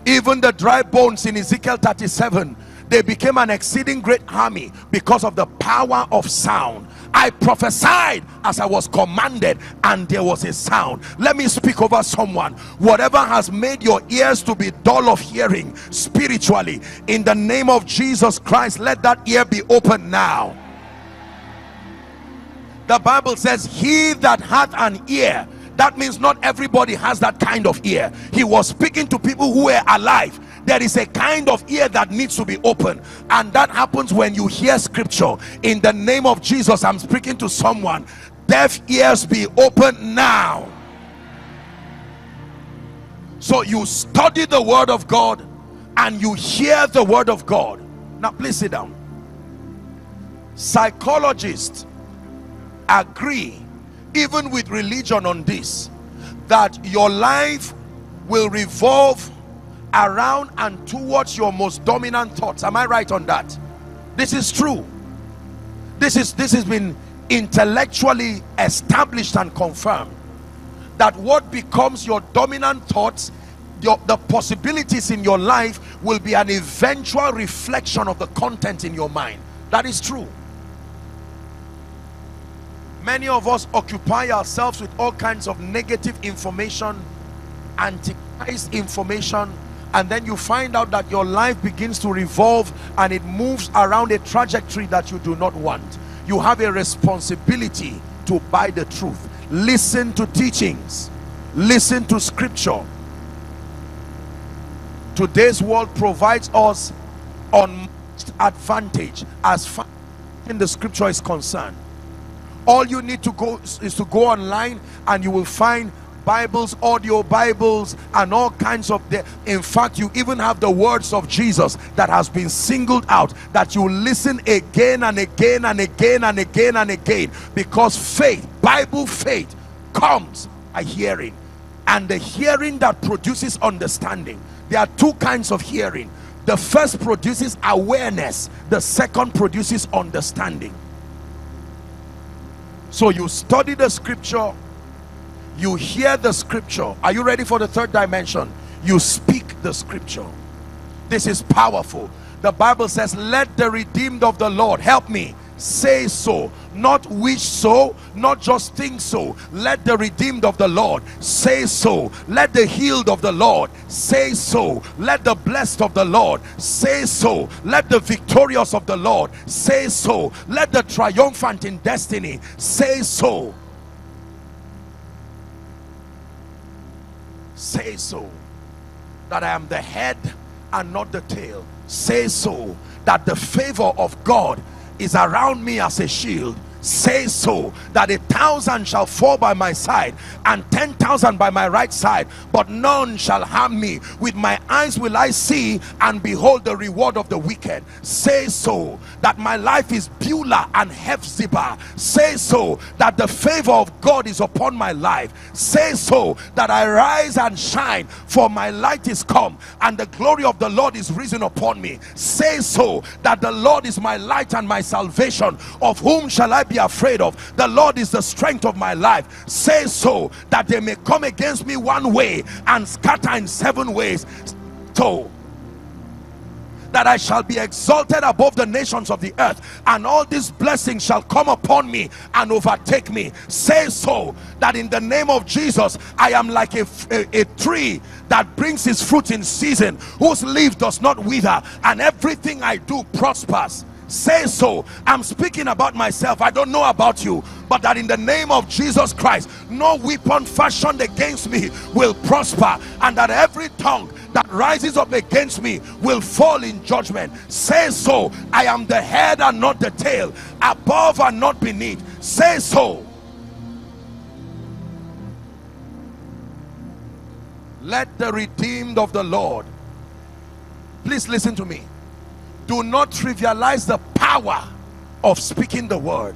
Even the dry bones in Ezekiel thirty-seven, they became an exceeding great army because of the power of sound. I prophesied as I was commanded, and there was a sound. Let me speak over someone. Whatever has made your ears to be dull of hearing spiritually, in the name of Jesus Christ, let that ear be open now. The Bible says, he that hath an ear. That means not everybody has that kind of ear. He was speaking to people who were alive. There is a kind of ear that needs to be open, and that happens when you hear scripture. In the name of Jesus, I'm speaking to someone. Deaf ears be open now. So you study the word of God and you hear the word of God. Now please sit down. Psychologists agree, even with religion, on this, that your life will revolve around and towards your most dominant thoughts. Am I right on that? This is true. This is this has been intellectually established and confirmed, that what becomes your dominant thoughts, your, the possibilities in your life will be an eventual reflection of the content in your mind. That is true. Many of us occupy ourselves with all kinds of negative information, antichrist information, and then you find out that your life begins to revolve and it moves around a trajectory that you do not want. You have a responsibility to buy the truth. Listen to teachings. Listen to scripture. Today's world provides us unmatched advantage as far as the scripture is concerned. All you need to go is to go online and you will find Bibles, audio Bibles, and all kinds of them. In fact, you even have the words of Jesus that has been singled out, that you listen again and again and again and again and again, because faith, Bible faith, comes by hearing, and the hearing that produces understanding. There are two kinds of hearing. The first produces awareness, the second produces understanding. So you study the scripture, you hear the scripture. Are you ready for the third dimension? You speak the scripture. This is powerful. The Bible says, let the redeemed of the Lord, help me, say so, not wish so, not just think so. Let the redeemed of the Lord say so. Let the healed of the Lord say so. Let the blessed of the Lord say so. Let the victorious of the Lord say so. Let the triumphant in destiny say so. Say so, that I am the head and not the tail. Say so, that the favor of God is around me as a shield. Say so, that a thousand shall fall by my side and ten thousand by my right side, but none shall harm me. With my eyes will I see and behold the reward of the wicked. Say so, that my life is Beulah and Hephzibah. Say so, that the favor of God is upon my life. Say so, that I rise and shine, for my light is come and the glory of the Lord is risen upon me. Say so, that the Lord is my light and my salvation, of whom shall I be afraid of? The Lord is the strength of my life. Say so, that they may come against me one way and scatter in seven ways. So that I shall be exalted above the nations of the earth, and all these blessings shall come upon me and overtake me. Say so, that in the name of Jesus, I am like a, a, a tree that brings its fruit in season, whose leaf does not wither, and everything I do prospers. Say so. I'm speaking about myself. I don't know about you, but that in the name of Jesus Christ, no weapon fashioned against me will prosper, and that every tongue that rises up against me will fall in judgment. Say so. I am the head and not the tail, above and not beneath. Say so. Let the redeemed of the Lord, please listen to me, do not trivialize the power of speaking the word.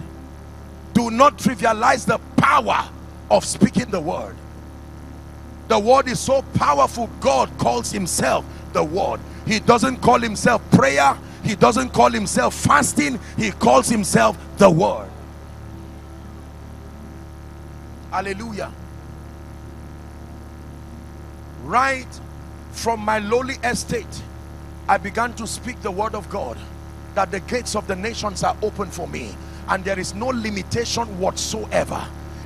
Do not trivialize the power of speaking the word. The word is so powerful. God calls himself the word. He doesn't call himself prayer. He doesn't call himself fasting. He calls himself the word. Hallelujah. Write From my lowly estate, I began to speak the word of God, that the gates of the nations are open for me, and there is no limitation whatsoever.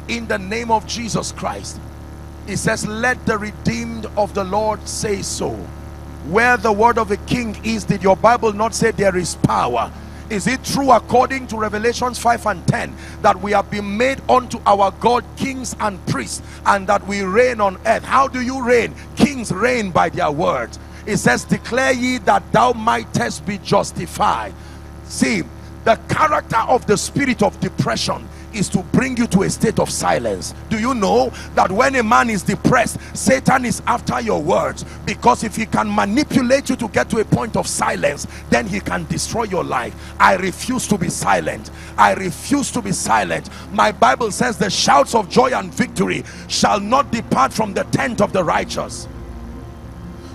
In the name of Jesus Christ, it says, let the redeemed of the Lord say so. Where the word of a king is, did your Bible not say there is power? Is it true, according to Revelations five and ten, that we have been made unto our God kings and priests, and that we reign on earth? How do you reign? Kings reign by their words. It says, declare ye that thou mightest be justified. See, the character of the spirit of depression is to bring you to a state of silence. Do you know that when a man is depressed, Satan is after your words? Because if he can manipulate you to get to a point of silence, then he can destroy your life. I refuse to be silent. I refuse to be silent. My Bible says the shouts of joy and victory shall not depart from the tent of the righteous.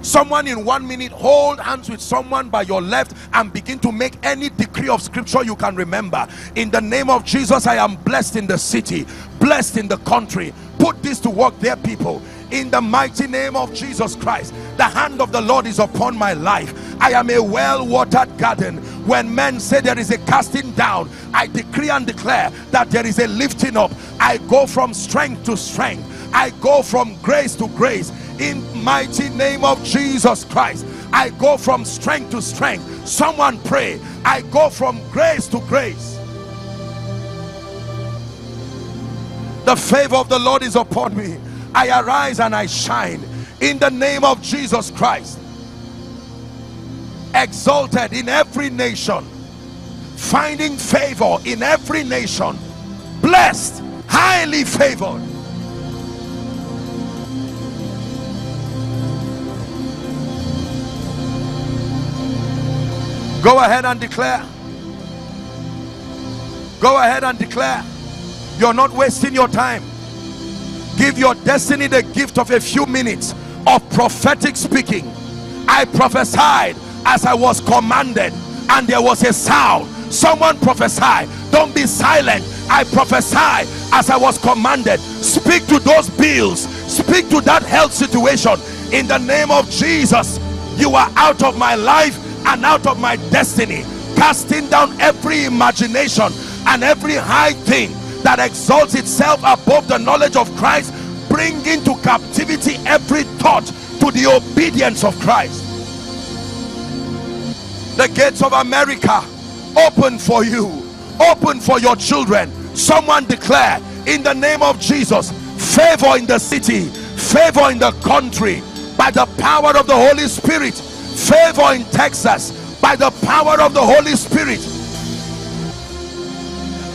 Someone, in one minute, hold hands with someone by your left and begin to make any decree of scripture you can remember. In the name of Jesus, I am blessed in the city, blessed in the country. Put this to work, dear people. In the mighty name of Jesus Christ, the hand of the Lord is upon my life. I am a well-watered garden. When men say there is a casting down, I decree and declare that there is a lifting up. I go from strength to strength. I go from grace to grace. In the mighty name of Jesus Christ, I go from strength to strength. Someone pray, I go from grace to grace. The favor of the Lord is upon me. I arise and I shine. In the name of Jesus Christ, exalted in every nation, finding favor in every nation, blessed, highly favored. Go ahead and declare. Go ahead and declare. You're not wasting your time. Give your destiny the gift of a few minutes of prophetic speaking. I prophesied as I was commanded, and there was a sound. Someone prophesy. Don't be silent. I prophesy as I was commanded. Speak to those bills. Speak to that health situation. In the name of Jesus, you are out of my life and out of my destiny, casting down every imagination and every high thing that exalts itself above the knowledge of Christ, bringing to captivity every thought to the obedience of Christ. The gates of America open for you, open for your children. Someone declare, in the name of Jesus, favor in the city, favor in the country, by the power of the Holy Spirit. Favor in Texas by the power of the Holy Spirit.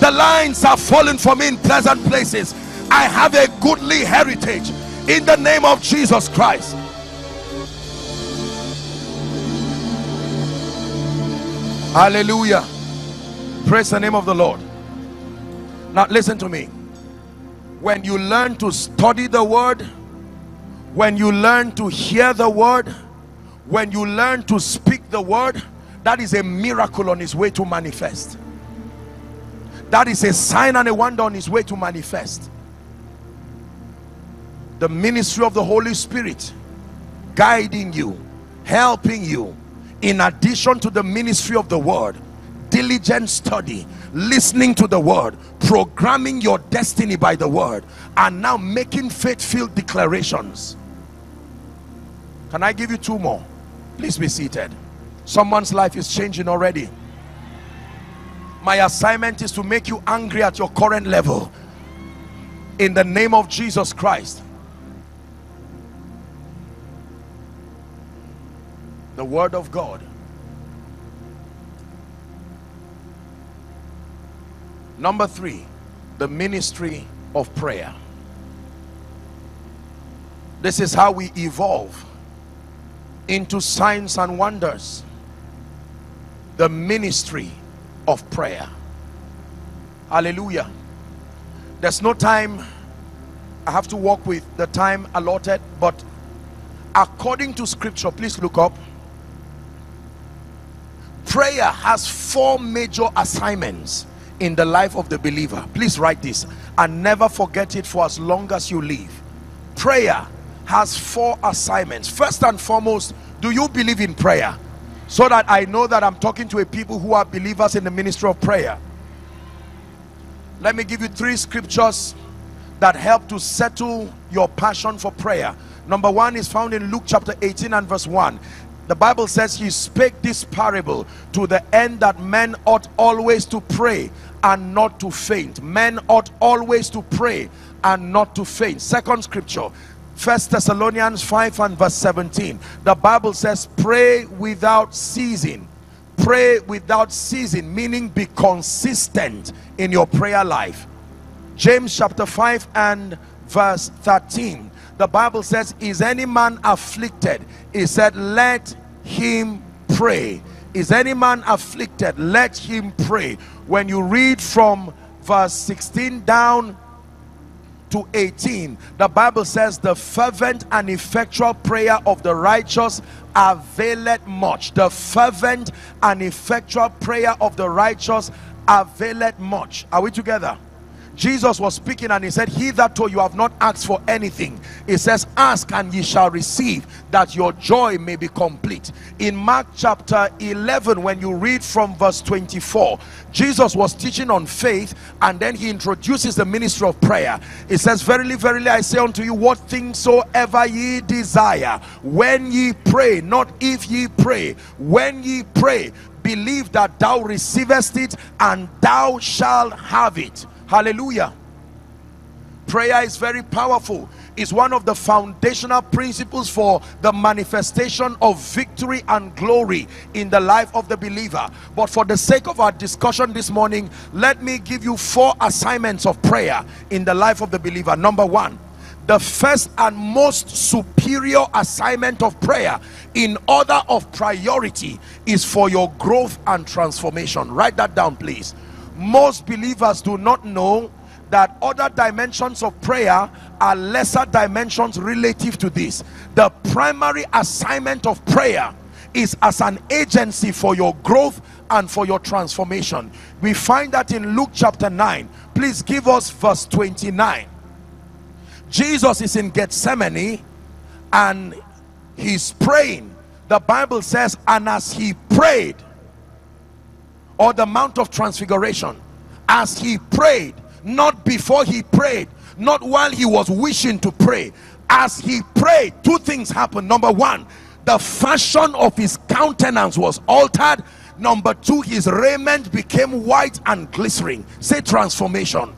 The lines have fallen for me in pleasant places. I have a goodly heritage in the name of Jesus Christ. Hallelujah. Praise the name of the Lord. Now listen to me. When you learn to study the word, when you learn to hear the word, when you learn to speak the word, that is a miracle on its way to manifest. That is a sign and a wonder on its way to manifest. The ministry of the Holy Spirit guiding you, helping you, in addition to the ministry of the word, diligent study, listening to the word, programming your destiny by the word, and now making faith-filled declarations. Can I give you two more? Please be seated. Someone's life is changing already. My assignment is to make you angry at your current level. In the name of Jesus Christ. The word of God. Number three, the ministry of prayer. This is how we evolve into signs and wonders. The ministry of prayer. Hallelujah. There's no time. I have to work with the time allotted, but according to scripture, please look up, prayer has four major assignments in the life of the believer. Please write this and never forget it for as long as you live. Prayer has four assignments. First and foremost, do you believe in prayer? So that I know that I'm talking to a people who are believers in the ministry of prayer. Let me give you three scriptures that help to settle your passion for prayer. Number one is found in Luke chapter eighteen and verse one. The Bible says, he spake this parable to the end that men ought always to pray and not to faint. Men ought always to pray and not to faint. Second scripture, First Thessalonians five and verse seventeen. The Bible says, pray without ceasing. Pray without ceasing, meaning be consistent in your prayer life. James chapter five and verse thirteen. The Bible says, is any man afflicted? He said, let him pray. Is any man afflicted? Let him pray. When you read from verse sixteen down to eighteen, the Bible says, the fervent and effectual prayer of the righteous availeth much. The fervent and effectual prayer of the righteous availeth much. Are we together? Jesus was speaking and he said, hitherto you have not asked for anything. It says, ask and ye shall receive, that your joy may be complete. In Mark chapter eleven, when you read from verse twenty-four, Jesus was teaching on faith, and then he introduces the ministry of prayer. It says, verily, verily, I say unto you, what things soever ye desire, when ye pray, not if ye pray, when ye pray, believe that thou receivest it, and thou shalt have it. Hallelujah. Prayer is very powerful. It's one of the foundational principles for the manifestation of victory and glory in the life of the believer. But for the sake of our discussion this morning, let me give you four assignments of prayer in the life of the believer. Number one, the first and most superior assignment of prayer in order of priority is for your growth and transformation. Write that down, please. Most believers do not know that other dimensions of prayer are lesser dimensions relative to this. The primary assignment of prayer is as an agency for your growth and for your transformation. We find that in Luke chapter nine. Please give us verse twenty-nine. Jesus is in Gethsemane and he's praying. The Bible says, and as he prayed, or the Mount of Transfiguration, as he prayed, not before he prayed, not while he was wishing to pray, as he prayed, two things happened. Number one, the fashion of his countenance was altered. Number two, his raiment became white and glittering. Say transformation.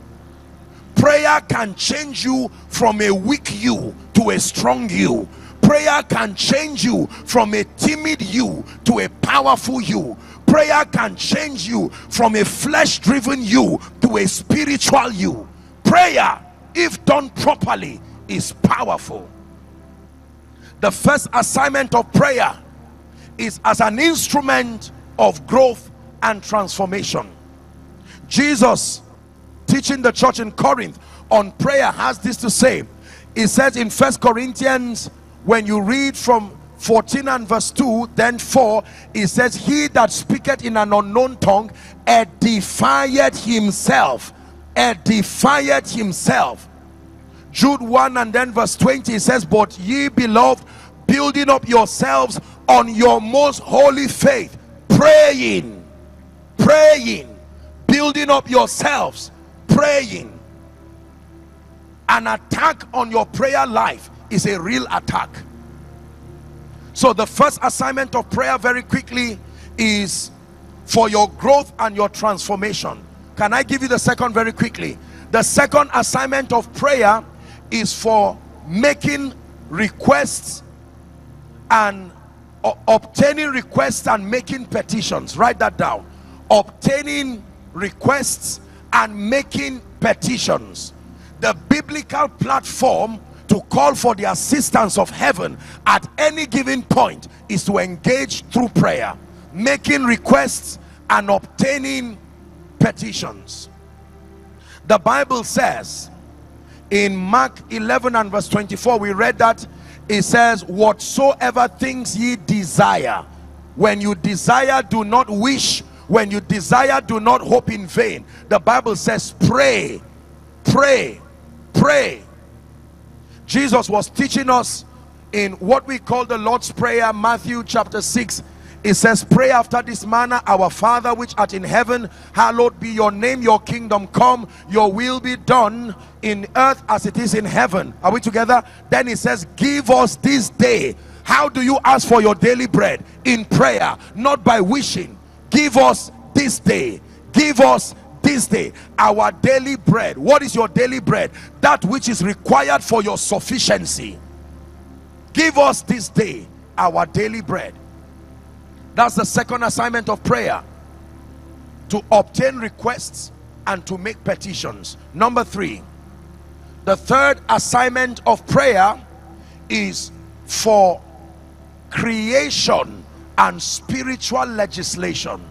Prayer can change you from a weak you to a strong you. Prayer can change you from a timid you to a powerful you. Prayer can change you from a flesh-driven you to a spiritual you. Prayer, if done properly, is powerful. The first assignment of prayer is as an instrument of growth and transformation. Jesus, teaching the church in Corinth on prayer, has this to say. He says in First Corinthians, when you read from fourteen and verse two, then four, it says, he that speaketh in an unknown tongue edifieth himself. Edifieth himself. Jude one and then verse twenty, it says, but ye beloved, building up yourselves on your most holy faith, praying, praying, building up yourselves, praying. An attack on your prayer life is a real attack. So the first assignment of prayer, very quickly, is for your growth and your transformation. Can I give you the second very quickly? The second assignment of prayer is for making requests and uh, obtaining requests and making petitions. Write that down. Obtaining requests and making petitions. The biblical platform to call for the assistance of heaven at any given point is to engage through prayer, making requests and obtaining petitions. The Bible says in Mark eleven and verse twenty-four, we read that it says, whatsoever things ye desire, when you desire, do not wish, when you desire, do not hope in vain. The Bible says, pray, pray, pray. Jesus was teaching us in what we call the Lord's Prayer, Matthew chapter six. It says, pray after this manner: our Father which art in heaven, hallowed be your name, your kingdom come, your will be done in earth as it is in heaven. Are we together? Then it says, give us this day. How do you ask for your daily bread? In prayer, not by wishing. Give us this day. Give us this day our daily bread. What is your daily bread? That which is required for your sufficiency. Give us this day our daily bread. That's the second assignment of prayer, to obtain requests and to make petitions. Number three, the third assignment of prayer is for creation and spiritual legislation.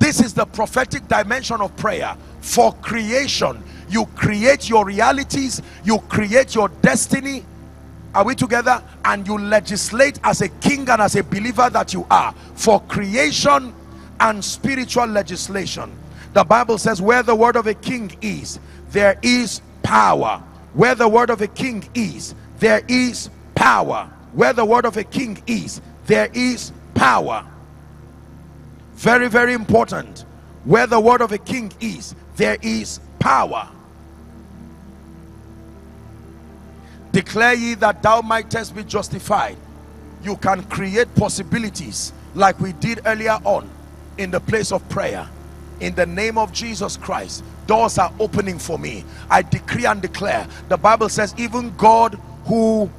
This is the prophetic dimension of prayer. For creation, you create your realities, you create your destiny. Are we together? And you legislate as a king and as a believer that you are. For creation and spiritual legislation. The Bible says, where the word of a king is, there is power. Where the word of a king is, there is power. Where the word of a king is, there is power. Very, very important. Where the word of a king is, there is power. Declare ye that thou mightest be justified. You can create possibilities like we did earlier on in the place of prayer. In the name of Jesus Christ, doors are opening for me. I decree and declare. The Bible says, even God who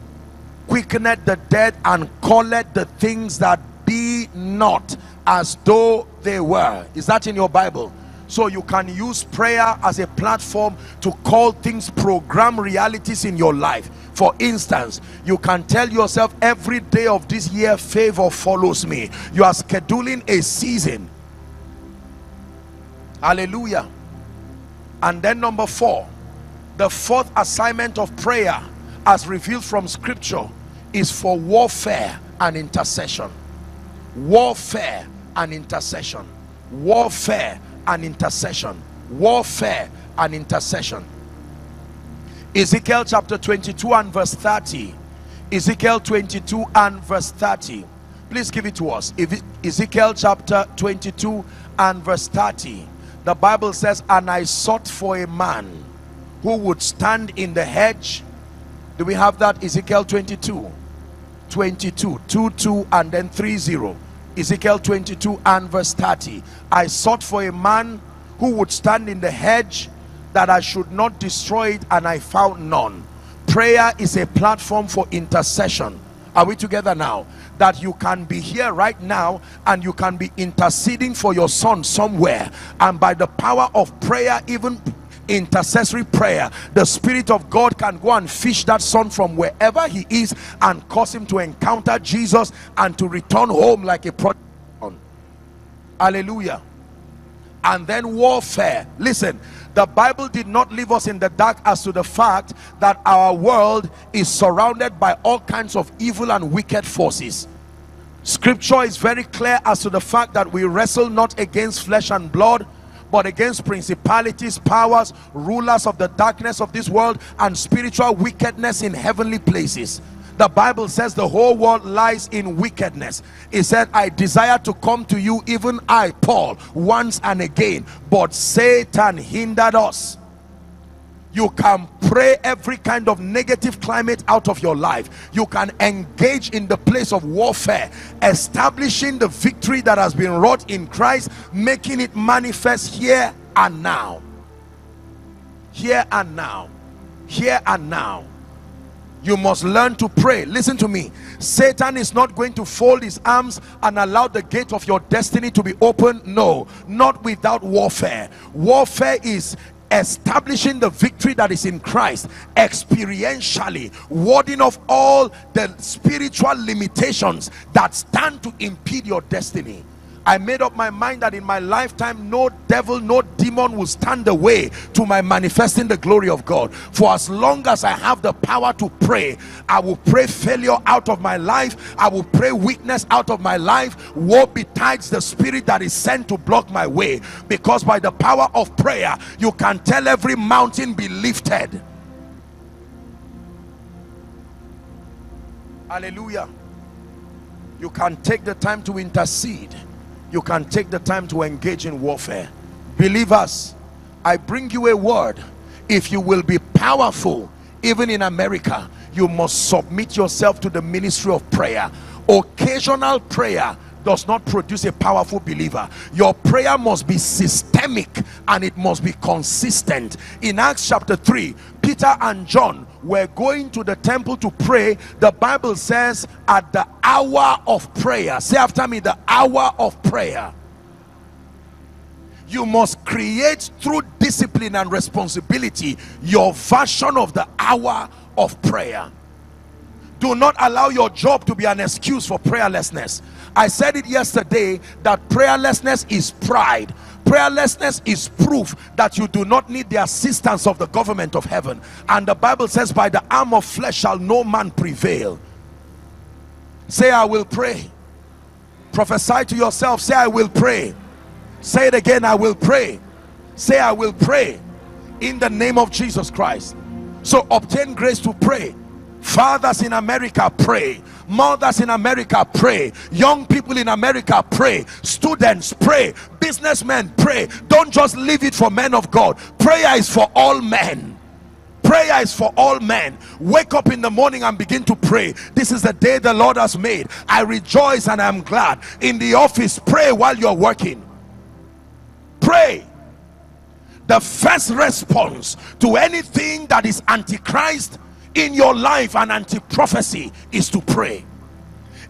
quickeneth the dead and calleth the things that be not as though they were. Is that in your Bible? So you can use prayer as a platform to call things, program realities in your life. For instance, you can tell yourself, every day of this year favor follows me. You are scheduling a season. Hallelujah. And then number four, the fourth assignment of prayer as revealed from scripture is for warfare and intercession. Warfare and intercession. Warfare and intercession. Warfare and intercession. Ezekiel chapter twenty-two and verse thirty. Ezekiel twenty-two and verse thirty. Please give it to us. Ezekiel chapter twenty-two and verse thirty. The Bible says, and I sought for a man who would stand in the hedge. Do we have that? Ezekiel twenty-two, twenty-two, two, two, and then three zero. Ezekiel twenty-two and verse thirty. I sought for a man who would stand in the hedge, that I should not destroy it, and I found none. Prayer is a platform for intercession. Are we together now? That you can be here right now and you can be interceding for your son somewhere, and by the power of prayer, even intercessory prayer, the Spirit of God can go and fish that son from wherever he is and cause him to encounter Jesus and to return home like a prodigal. Hallelujah. And then warfare. Listen, the Bible did not leave us in the dark as to the fact that our world is surrounded by all kinds of evil and wicked forces. Scripture is very clear as to the fact that we wrestle not against flesh and blood, but against principalities, powers, rulers of the darkness of this world, and spiritual wickedness in heavenly places. The Bible says the whole world lies in wickedness. It said, I desire to come to you, even I, Paul, once and again, but Satan hindered us. You can pray every kind of negative climate out of your life. You can engage in the place of warfare, establishing the victory that has been wrought in Christ, making it manifest here and now. Here and now. Here and now. You must learn to pray. Listen to me. Satan is not going to fold his arms and allow the gate of your destiny to be open. No, not without warfare. Warfare is establishing the victory that is in Christ experientially, warding off all the spiritual limitations that stand to impede your destiny. I made up my mind that in my lifetime, no devil, no demon will stand the way to my manifesting the glory of God. For as long as I have the power to pray, I will pray failure out of my life. I will pray weakness out of my life. Woe betides the spirit that is sent to block my way. Because by the power of prayer, you can tell every mountain be lifted. Hallelujah. You can take the time to intercede. You can take the time to engage in warfare. Believers, I bring you a word. If you will be powerful, even in America, you must submit yourself to the ministry of prayer. Occasional prayer does not produce a powerful believer. Your prayer must be systemic and it must be consistent. In Acts chapter three, Peter and John were going to the temple to pray. The Bible says at the hour of prayer, say after me, the hour of prayer. You must create through discipline and responsibility your version of the hour of prayer. Do not allow your job to be an excuse for prayerlessness. I said it yesterday that prayerlessness is pride. Prayerlessness is proof that you do not need the assistance of the government of heaven. And the Bible says, by the arm of flesh shall no man prevail. Say, I will pray. Prophesy to yourself. Say, I will pray. Say it again. I will pray. Say, I will pray in the name of Jesus Christ. So obtain grace to pray. Fathers in America, pray. Mothers in America, pray. Young people in America, pray. Students, pray. Businessmen, pray. Don't just leave it for men of God. Prayer is for all men. Prayer is for all men. Wake up in the morning and begin to pray. This is the day the Lord has made. I rejoice and I'm glad. In the office, pray while you're working. Pray. The first response to anything that is antichrist in your life and anti-prophecy is to pray.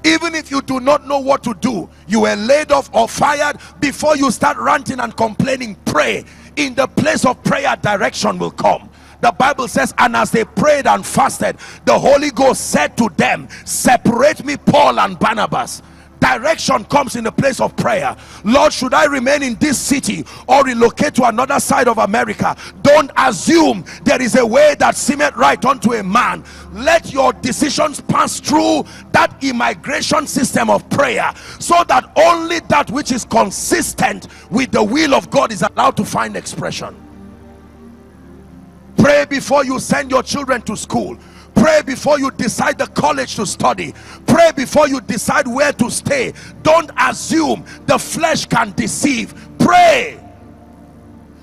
Even if you do not know what to do, you were laid off or fired, before you start ranting and complaining, pray. In the place of prayer, direction will come. The Bible says, and as they prayed and fasted, the Holy Ghost said to them, separate me Paul and Barnabas. Direction comes in the place of prayer. Lord, should I remain in this city or relocate to another side of America? Don't assume. There is a way that seemeth right unto a man. Let your decisions pass through that immigration system of prayer, so that only that which is consistent with the will of God is allowed to find expression. Pray before you send your children to school. Pray before you decide the college to study. Pray before you decide where to stay. Don't assume. The flesh can deceive. Pray.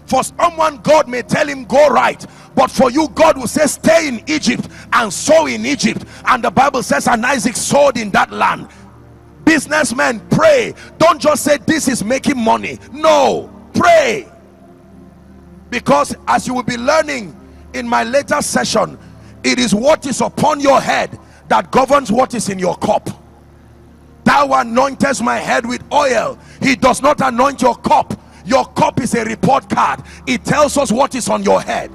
For someone, God may tell him, go right. But for you, God will say, stay in Egypt and sow in Egypt. And the Bible says, and Isaac sowed in that land. Businessmen, pray. Don't just say, this is making money. No, pray. Because as you will be learning in my later session, it is what is upon your head that governs what is in your cup. Thou anointest my head with oil. He does not anoint your cup. Your cup is a report card. It tells us what is on your head.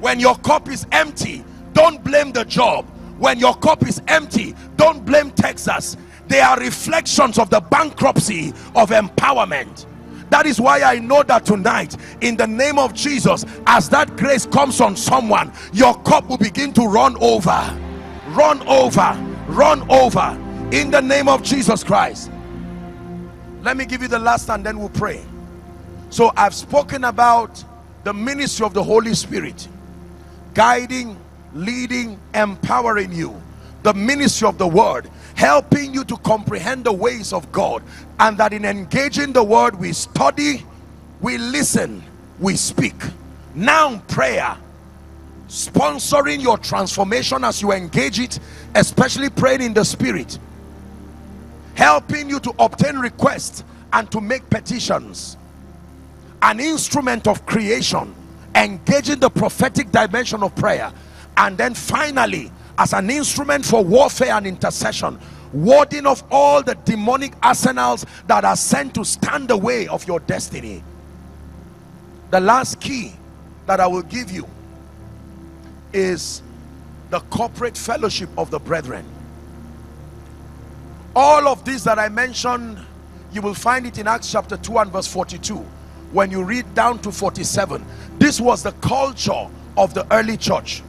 When your cup is empty, don't blame the job. When your cup is empty, don't blame Texas. They are reflections of the bankruptcy of empowerment. That is why I know that tonight, in the name of Jesus, as that grace comes on someone, your cup will begin to run over, run over, run over, in the name of Jesus Christ. Let me give you the last and then we'll pray. So I've spoken about the ministry of the Holy Spirit, guiding, leading, empowering you. The ministry of the word, helping you to comprehend the ways of God, and that in engaging the word, we study, we listen, we speak. Now prayer, sponsoring your transformation as you engage it, especially praying in the spirit, helping you to obtain requests and to make petitions. An instrument of creation, engaging the prophetic dimension of prayer. And then finally, as an instrument for warfare and intercession, warding off all the demonic arsenals that are sent to stand the way of your destiny. The last key that I will give you is the corporate fellowship of the brethren. All of this that I mentioned, you will find it in Acts chapter two and verse forty-two. When you read down to forty-seven, this was the culture of the early church.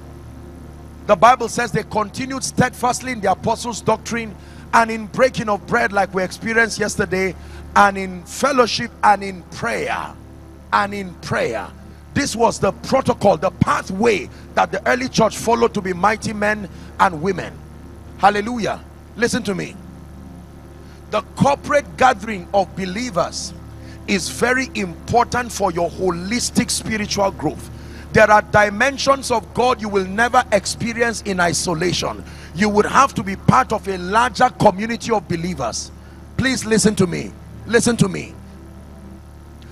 The Bible says they continued steadfastly in the apostles' doctrine and in breaking of bread, like we experienced yesterday, and in fellowship and in prayer. And in prayer. This was the protocol, the pathway that the early church followed to be mighty men and women. Hallelujah. Listen to me. The corporate gathering of believers is very important for your holistic spiritual growth. There are dimensions of God you will never experience in isolation. You would have to be part of a larger community of believers. Please listen to me. Listen to me.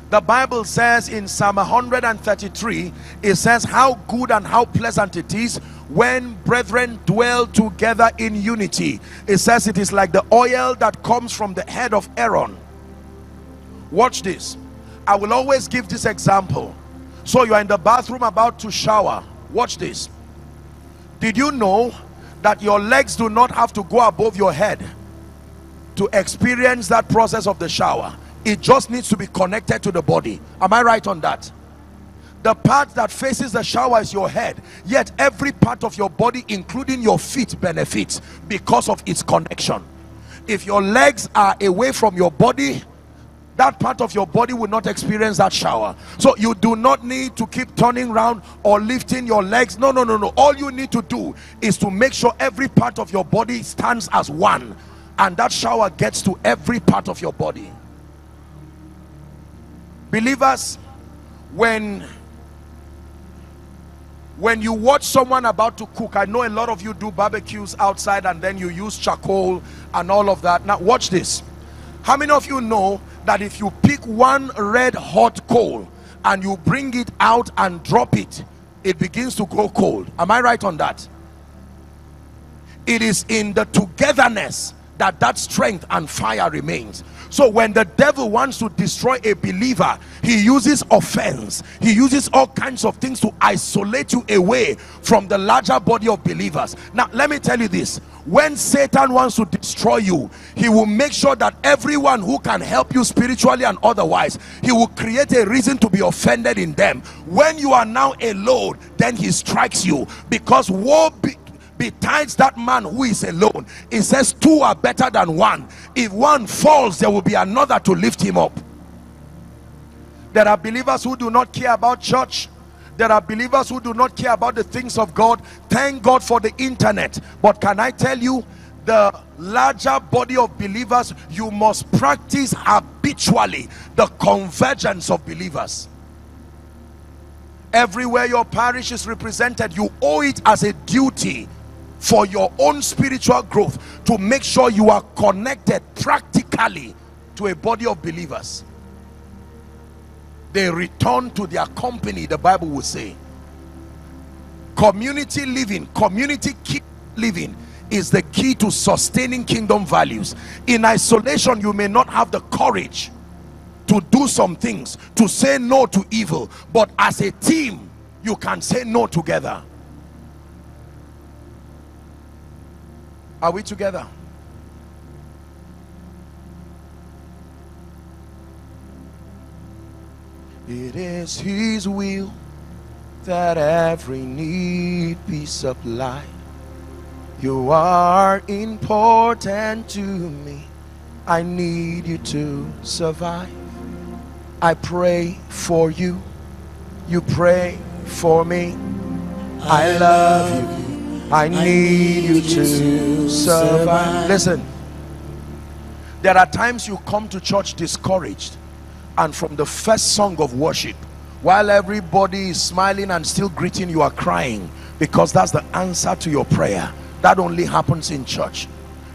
The Bible says in Psalm one thirty-three, it says, how good and how pleasant it is when brethren dwell together in unity. It says it is like the oil that comes from the head of Aaron. Watch this. I will always give this example. So you are in the bathroom about to shower. Watch this. Did you know that your legs do not have to go above your head to experience that process of the shower? It just needs to be connected to the body. Am I right on that? The part that faces the shower is your head, yet every part of your body, including your feet, benefits because of its connection. If your legs are away from your body, that part of your body will not experience that shower. So you do not need to keep turning around or lifting your legs. No, no, no, no. All you need to do is to make sure every part of your body stands as one, and that shower gets to every part of your body. Believers, when when you watch someone about to cook, I know a lot of you do barbecues outside and then you use charcoal and all of that. Now watch this. How many of you know that if you pick one red hot coal and you bring it out and drop it, it begins to grow cold? Am I right on that? It is in the togetherness that that strength and fire remains. So when the devil wants to destroy a believer, he uses offense, he uses all kinds of things to isolate you away from the larger body of believers. Now let me tell you this, when Satan wants to destroy you, he will make sure that everyone who can help you spiritually and otherwise, he will create a reason to be offended in them. When you are now alone, then he strikes you, because woe be besides that man who is alone. It says two are better than one. If one falls, there will be another to lift him up. There are believers who do not care about church. There are believers who do not care about the things of God. Thank God for the internet. But can I tell you, the larger body of believers, you must practice habitually the convergence of believers. Everywhere your parish is represented, you owe it as a duty for your own spiritual growth to make sure you are connected practically to a body of believers. They return to their company, the Bible will say. Community living, community living is the key to sustaining kingdom values. In isolation, you may not have the courage to do some things, to say no to evil, but as a team, you can say no together. Are we together? It is His will that every need be supplied. You are important to me. I need you to survive. I pray for you. You pray for me. I love you. I need you to survive. Listen, there are times you come to church discouraged, and from the first song of worship, while everybody is smiling and still greeting, you are crying, because that's the answer to your prayer. That only happens in church.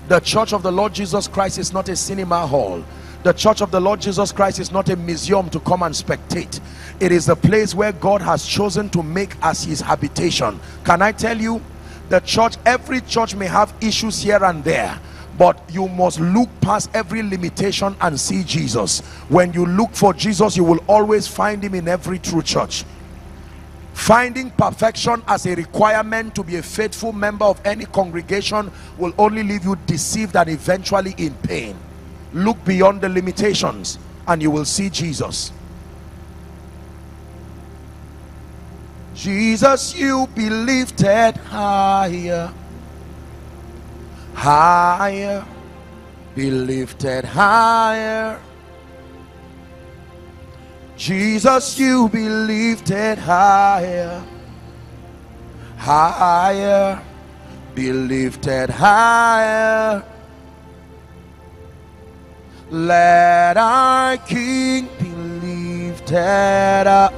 The church of the Lord Jesus Christ is not a cinema hall. The church of the Lord Jesus Christ is not a museum to come and spectate. It is a place where God has chosen to make as His habitation. Can I tell you, the church, every church may have issues here and there, but you must look past every limitation and see Jesus. When you look for Jesus, you will always find Him in every true church. Finding perfection as a requirement to be a faithful member of any congregation will only leave you deceived and eventually in pain. Look beyond the limitations and you will see Jesus. Jesus, you be lifted higher, higher, be lifted higher, Jesus, you be lifted higher, higher, be lifted higher. Let our King be lifted up.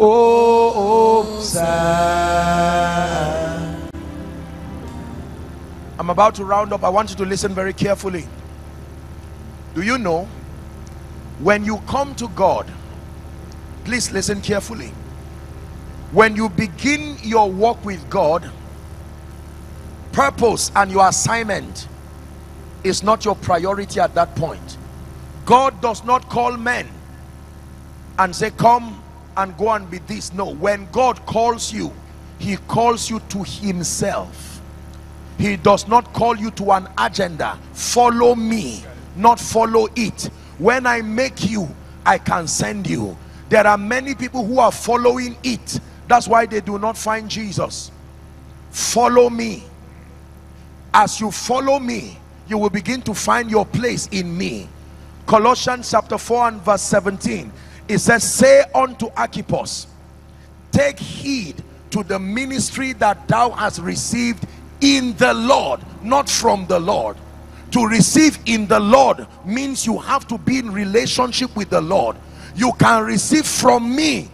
Oh, Zion. I'm about to round up. I want you to listen very carefully. Do you know, when you come to God, please listen carefully, when you begin your walk with God, purpose and your assignment is not your priority at that point. God does not call men and say, come and go and be this. No, when God calls you, he calls you to himself. He does not call you to an agenda. Follow me, not follow it. When I make you, I can send you. There are many people who are following it. That's why they do not find Jesus. Follow me. As you follow me, you will begin to find your place in me. Colossians chapter four and verse seventeen. It says, say unto Archippus, take heed to the ministry that thou hast received in the Lord, not from the Lord. To receive in the Lord means you have to be in relationship with the Lord. You can receive from me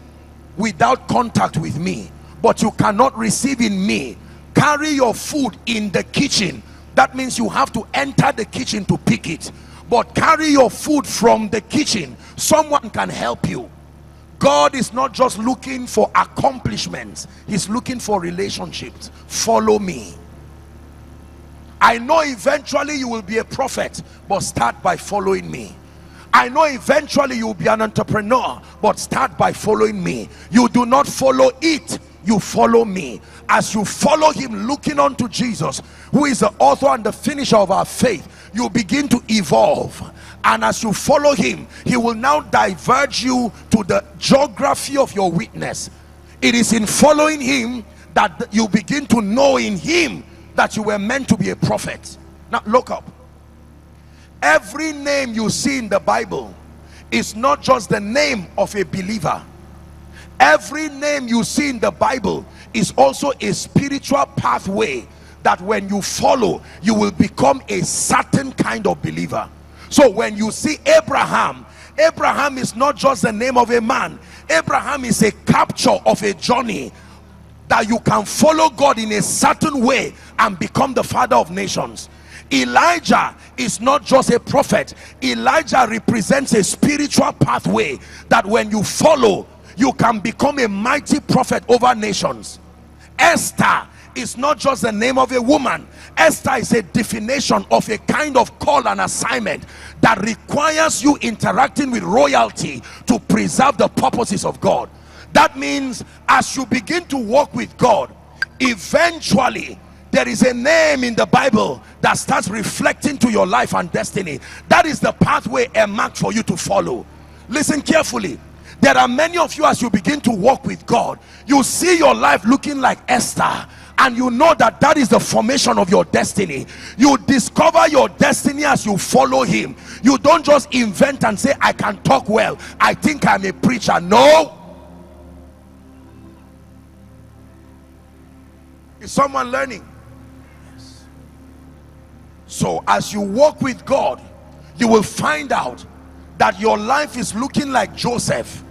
without contact with me, but you cannot receive in me. Carry your food in the kitchen. That means you have to enter the kitchen to pick it. But carry your food from the kitchen. Someone can help you. God is not just looking for accomplishments. He's looking for relationships. Follow me. I know eventually you will be a prophet, but start by following me. I know eventually you will be an entrepreneur, but start by following me. You do not follow it, you follow me. As you follow him, looking unto Jesus, who is the author and the finisher of our faith, you begin to evolve. And as you follow him, he will now diverge you to the geography of your witness. It is in following him that you begin to know in him that you were meant to be a prophet. Now look up. Every name you see in the Bible is not just the name of a believer. Every name you see in the Bible is also a spiritual pathway that when you follow, you will become a certain kind of believer. So when you see Abraham, Abraham is not just the name of a man. Abraham is a capture of a journey that you can follow God in a certain way and become the father of nations. Elijah is not just a prophet. Elijah represents a spiritual pathway that when you follow, you can become a mighty prophet over nations. Esther is not just the name of a woman. Esther is a definition of a kind of call and assignment that requires you interacting with royalty to preserve the purposes of God. That means as you begin to walk with God, eventually there is a name in the Bible that starts reflecting to your life and destiny. That is the pathway earmarked for you to follow. Listen carefully. There are many of you, as you begin to walk with God, you see your life looking like Esther, and you know that that is the formation of your destiny. You discover your destiny as you follow him. You don't just invent and say, I can talk well, I think I'm a preacher. No. Is someone learning? Yes. So as you walk with God, you will find out that your life is looking like Joseph.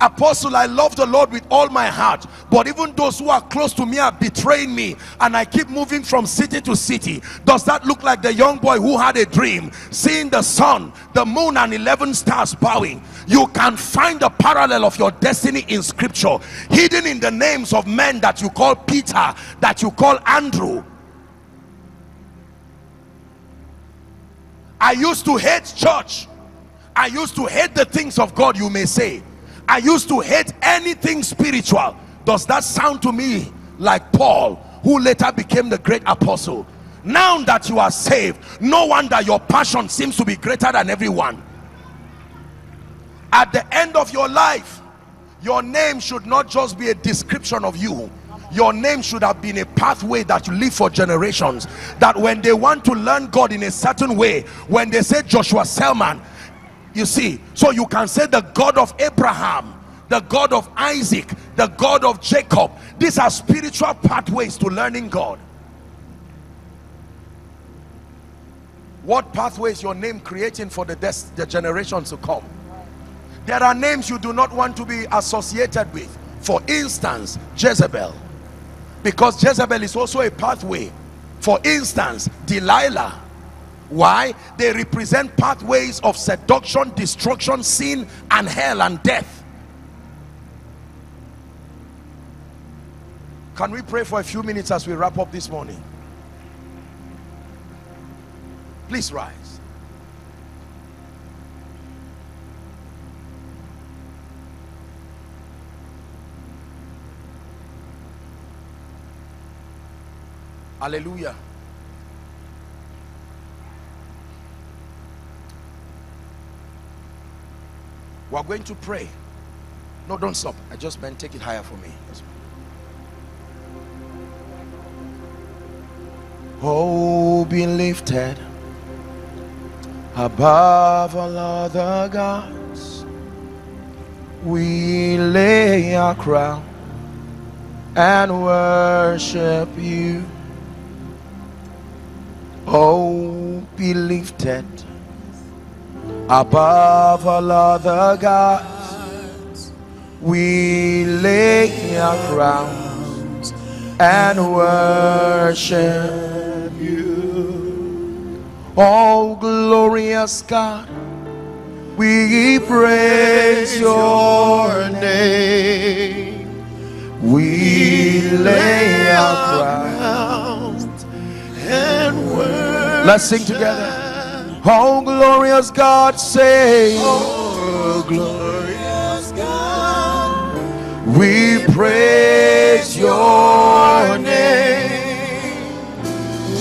Apostle, I love the Lord with all my heart, but even those who are close to me are betraying me, and I keep moving from city to city. Does that look like the young boy who had a dream, seeing the sun, the moon, and eleven stars bowing? You can find a parallel of your destiny in scripture, hidden in the names of men that you call Peter, that you call Andrew. I used to hate church. I used to hate the things of God, you may say. I used to hate anything spiritual. Does that sound to me like Paul, who later became the great apostle? Now that you are saved, no wonder your passion seems to be greater than everyone. At the end of your life, your name should not just be a description of you. Your name should have been a pathway that you live for generations. That when they want to learn God in a certain way, when they say Joshua Selman, You see, so you can say the God of Abraham, the God of Isaac, the God of Jacob. These are spiritual pathways to learning God. What pathway is your name creating for the, the generations to come? There are names you do not want to be associated with. For instance, Jezebel. Because Jezebel is also a pathway. For instance, Delilah. Why? They represent pathways of seduction, destruction, sin, and hell and death. Can we pray for a few minutes as we wrap up this morning? Please rise. Hallelujah. We are going to pray. No, don't stop. I just meant take it higher for me. Oh, be lifted above all other gods. We lay our crown and worship you. Oh, be lifted above all other gods. We lay our crowns and worship you. Oh, glorious God, we praise your name. We lay our crowns and worship. Let's sing together. Oh, glorious God, say, oh, glorious God, we praise your name.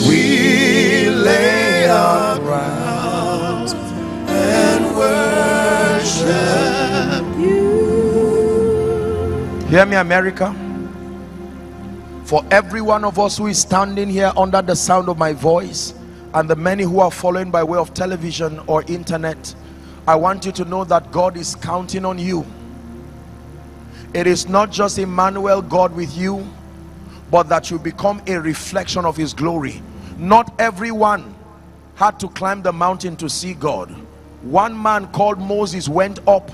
We lay our crowns and worship you. Hear me, America. For every one of us who is standing here under the sound of my voice, and the many who are following by way of television or internet, I want you to know that God is counting on you. It is not just Emmanuel, God with you, but that you become a reflection of his glory. Not everyone had to climb the mountain to see God. One man called Moses went up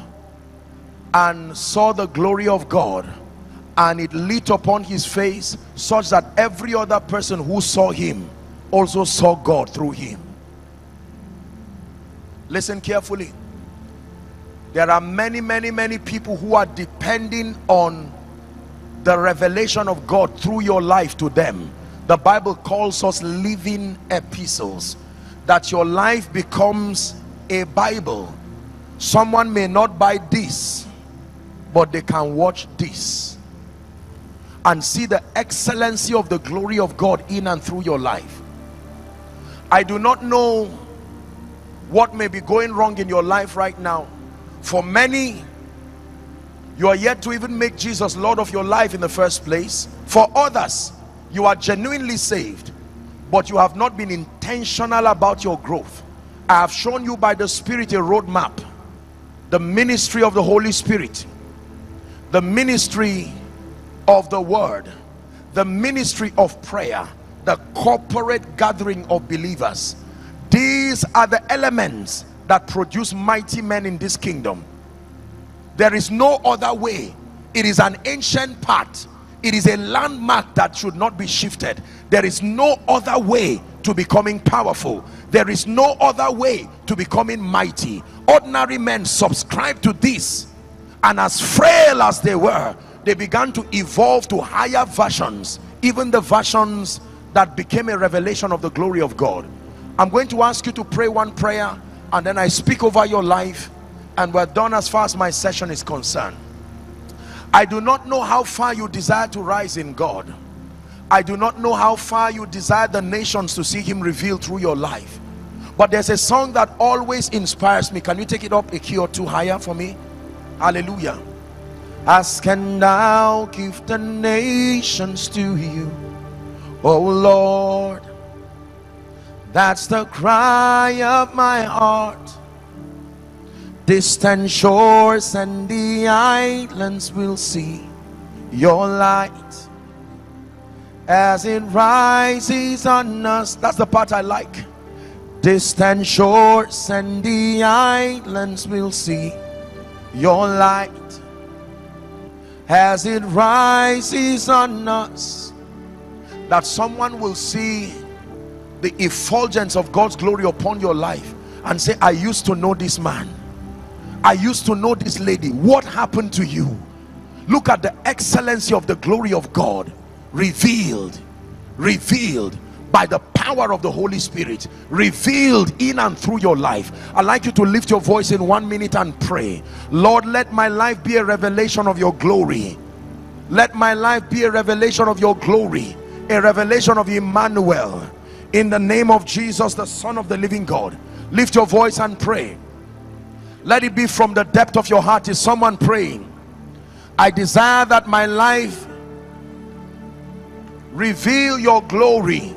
and saw the glory of God, and it lit upon his face such that every other person who saw him also saw God through him. Listen carefully. There are many, many, many people who are depending on the revelation of God through your life to them. The Bible calls us living epistles, that your life becomes a Bible. Someone may not buy this, but they can watch this and see the excellency of the glory of God in and through your life. I do not know what may be going wrong in your life right now. For many, you are yet to even make Jesus Lord of your life in the first place. For others, you are genuinely saved, but you have not been intentional about your growth. I have shown you by the Spirit a roadmap, the ministry of the Holy Spirit, the ministry of the Word, the ministry of prayer, the corporate gathering of believers. These are the elements that produce mighty men in this kingdom. There is no other way. It is an ancient path. It is a landmark that should not be shifted. There is no other way to becoming powerful. There is no other way to becoming mighty. Ordinary men subscribe to this, and as frail as they were, they began to evolve to higher versions, even the versions that became a revelation of the glory of God. I'm going to ask you to pray one prayer, and then I speak over your life, and we're done as far as my session is concerned. I do not know how far you desire to rise in God. I do not know how far you desire the nations to see him revealed through your life. But there's a song that always inspires me. Can you take it up a key or two higher for me? Hallelujah. Ask and I'll give the nations to you, oh Lord. That's the cry of my heart. distant shores and the islands will see your light as it rises on us. That's the part I like. Distant shores and the islands will see your light as it rises on us. That someone will see the effulgence of God's glory upon your life and say, I used to know this man, I used to know this lady. What happened to you? Look at the excellency of the glory of God revealed, revealed by the power of the Holy Spirit, revealed in and through your life. I'd like you to lift your voice in one minute and pray. Lord, let my life be a revelation of your glory. Let my life be a revelation of your glory, a revelation of Emmanuel, in the name of Jesus, the Son of the living God. Lift your voice and pray. Let it be from the depth of your heart. Is someone praying? I desire that my life reveal your glory,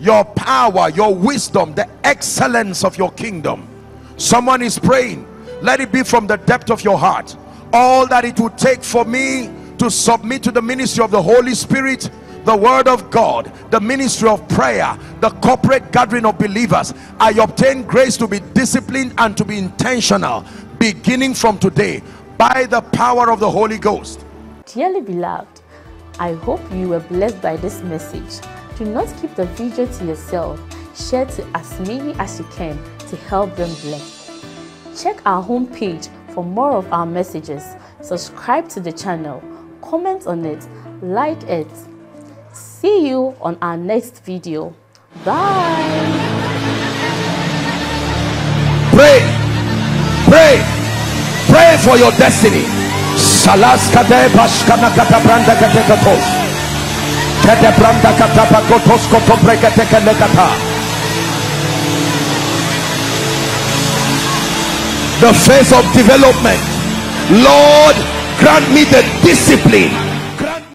your power, your wisdom, the excellence of your kingdom. Someone is praying. Let it be from the depth of your heart. All that it would take for me to submit to the ministry of the Holy Spirit, the word of God, the ministry of prayer, the corporate gathering of believers. I obtain grace to be disciplined and to be intentional, beginning from today, by the power of the Holy Ghost. Dearly beloved, I hope you were blessed by this message. Do not keep the video to yourself. Share to as many as you can to help them bless. Check our homepage for more of our messages. Subscribe to the channel, comment on it, like it. See you on our next video. Bye. Pray, pray, pray for your destiny. The phase of development. Lord, grant me the discipline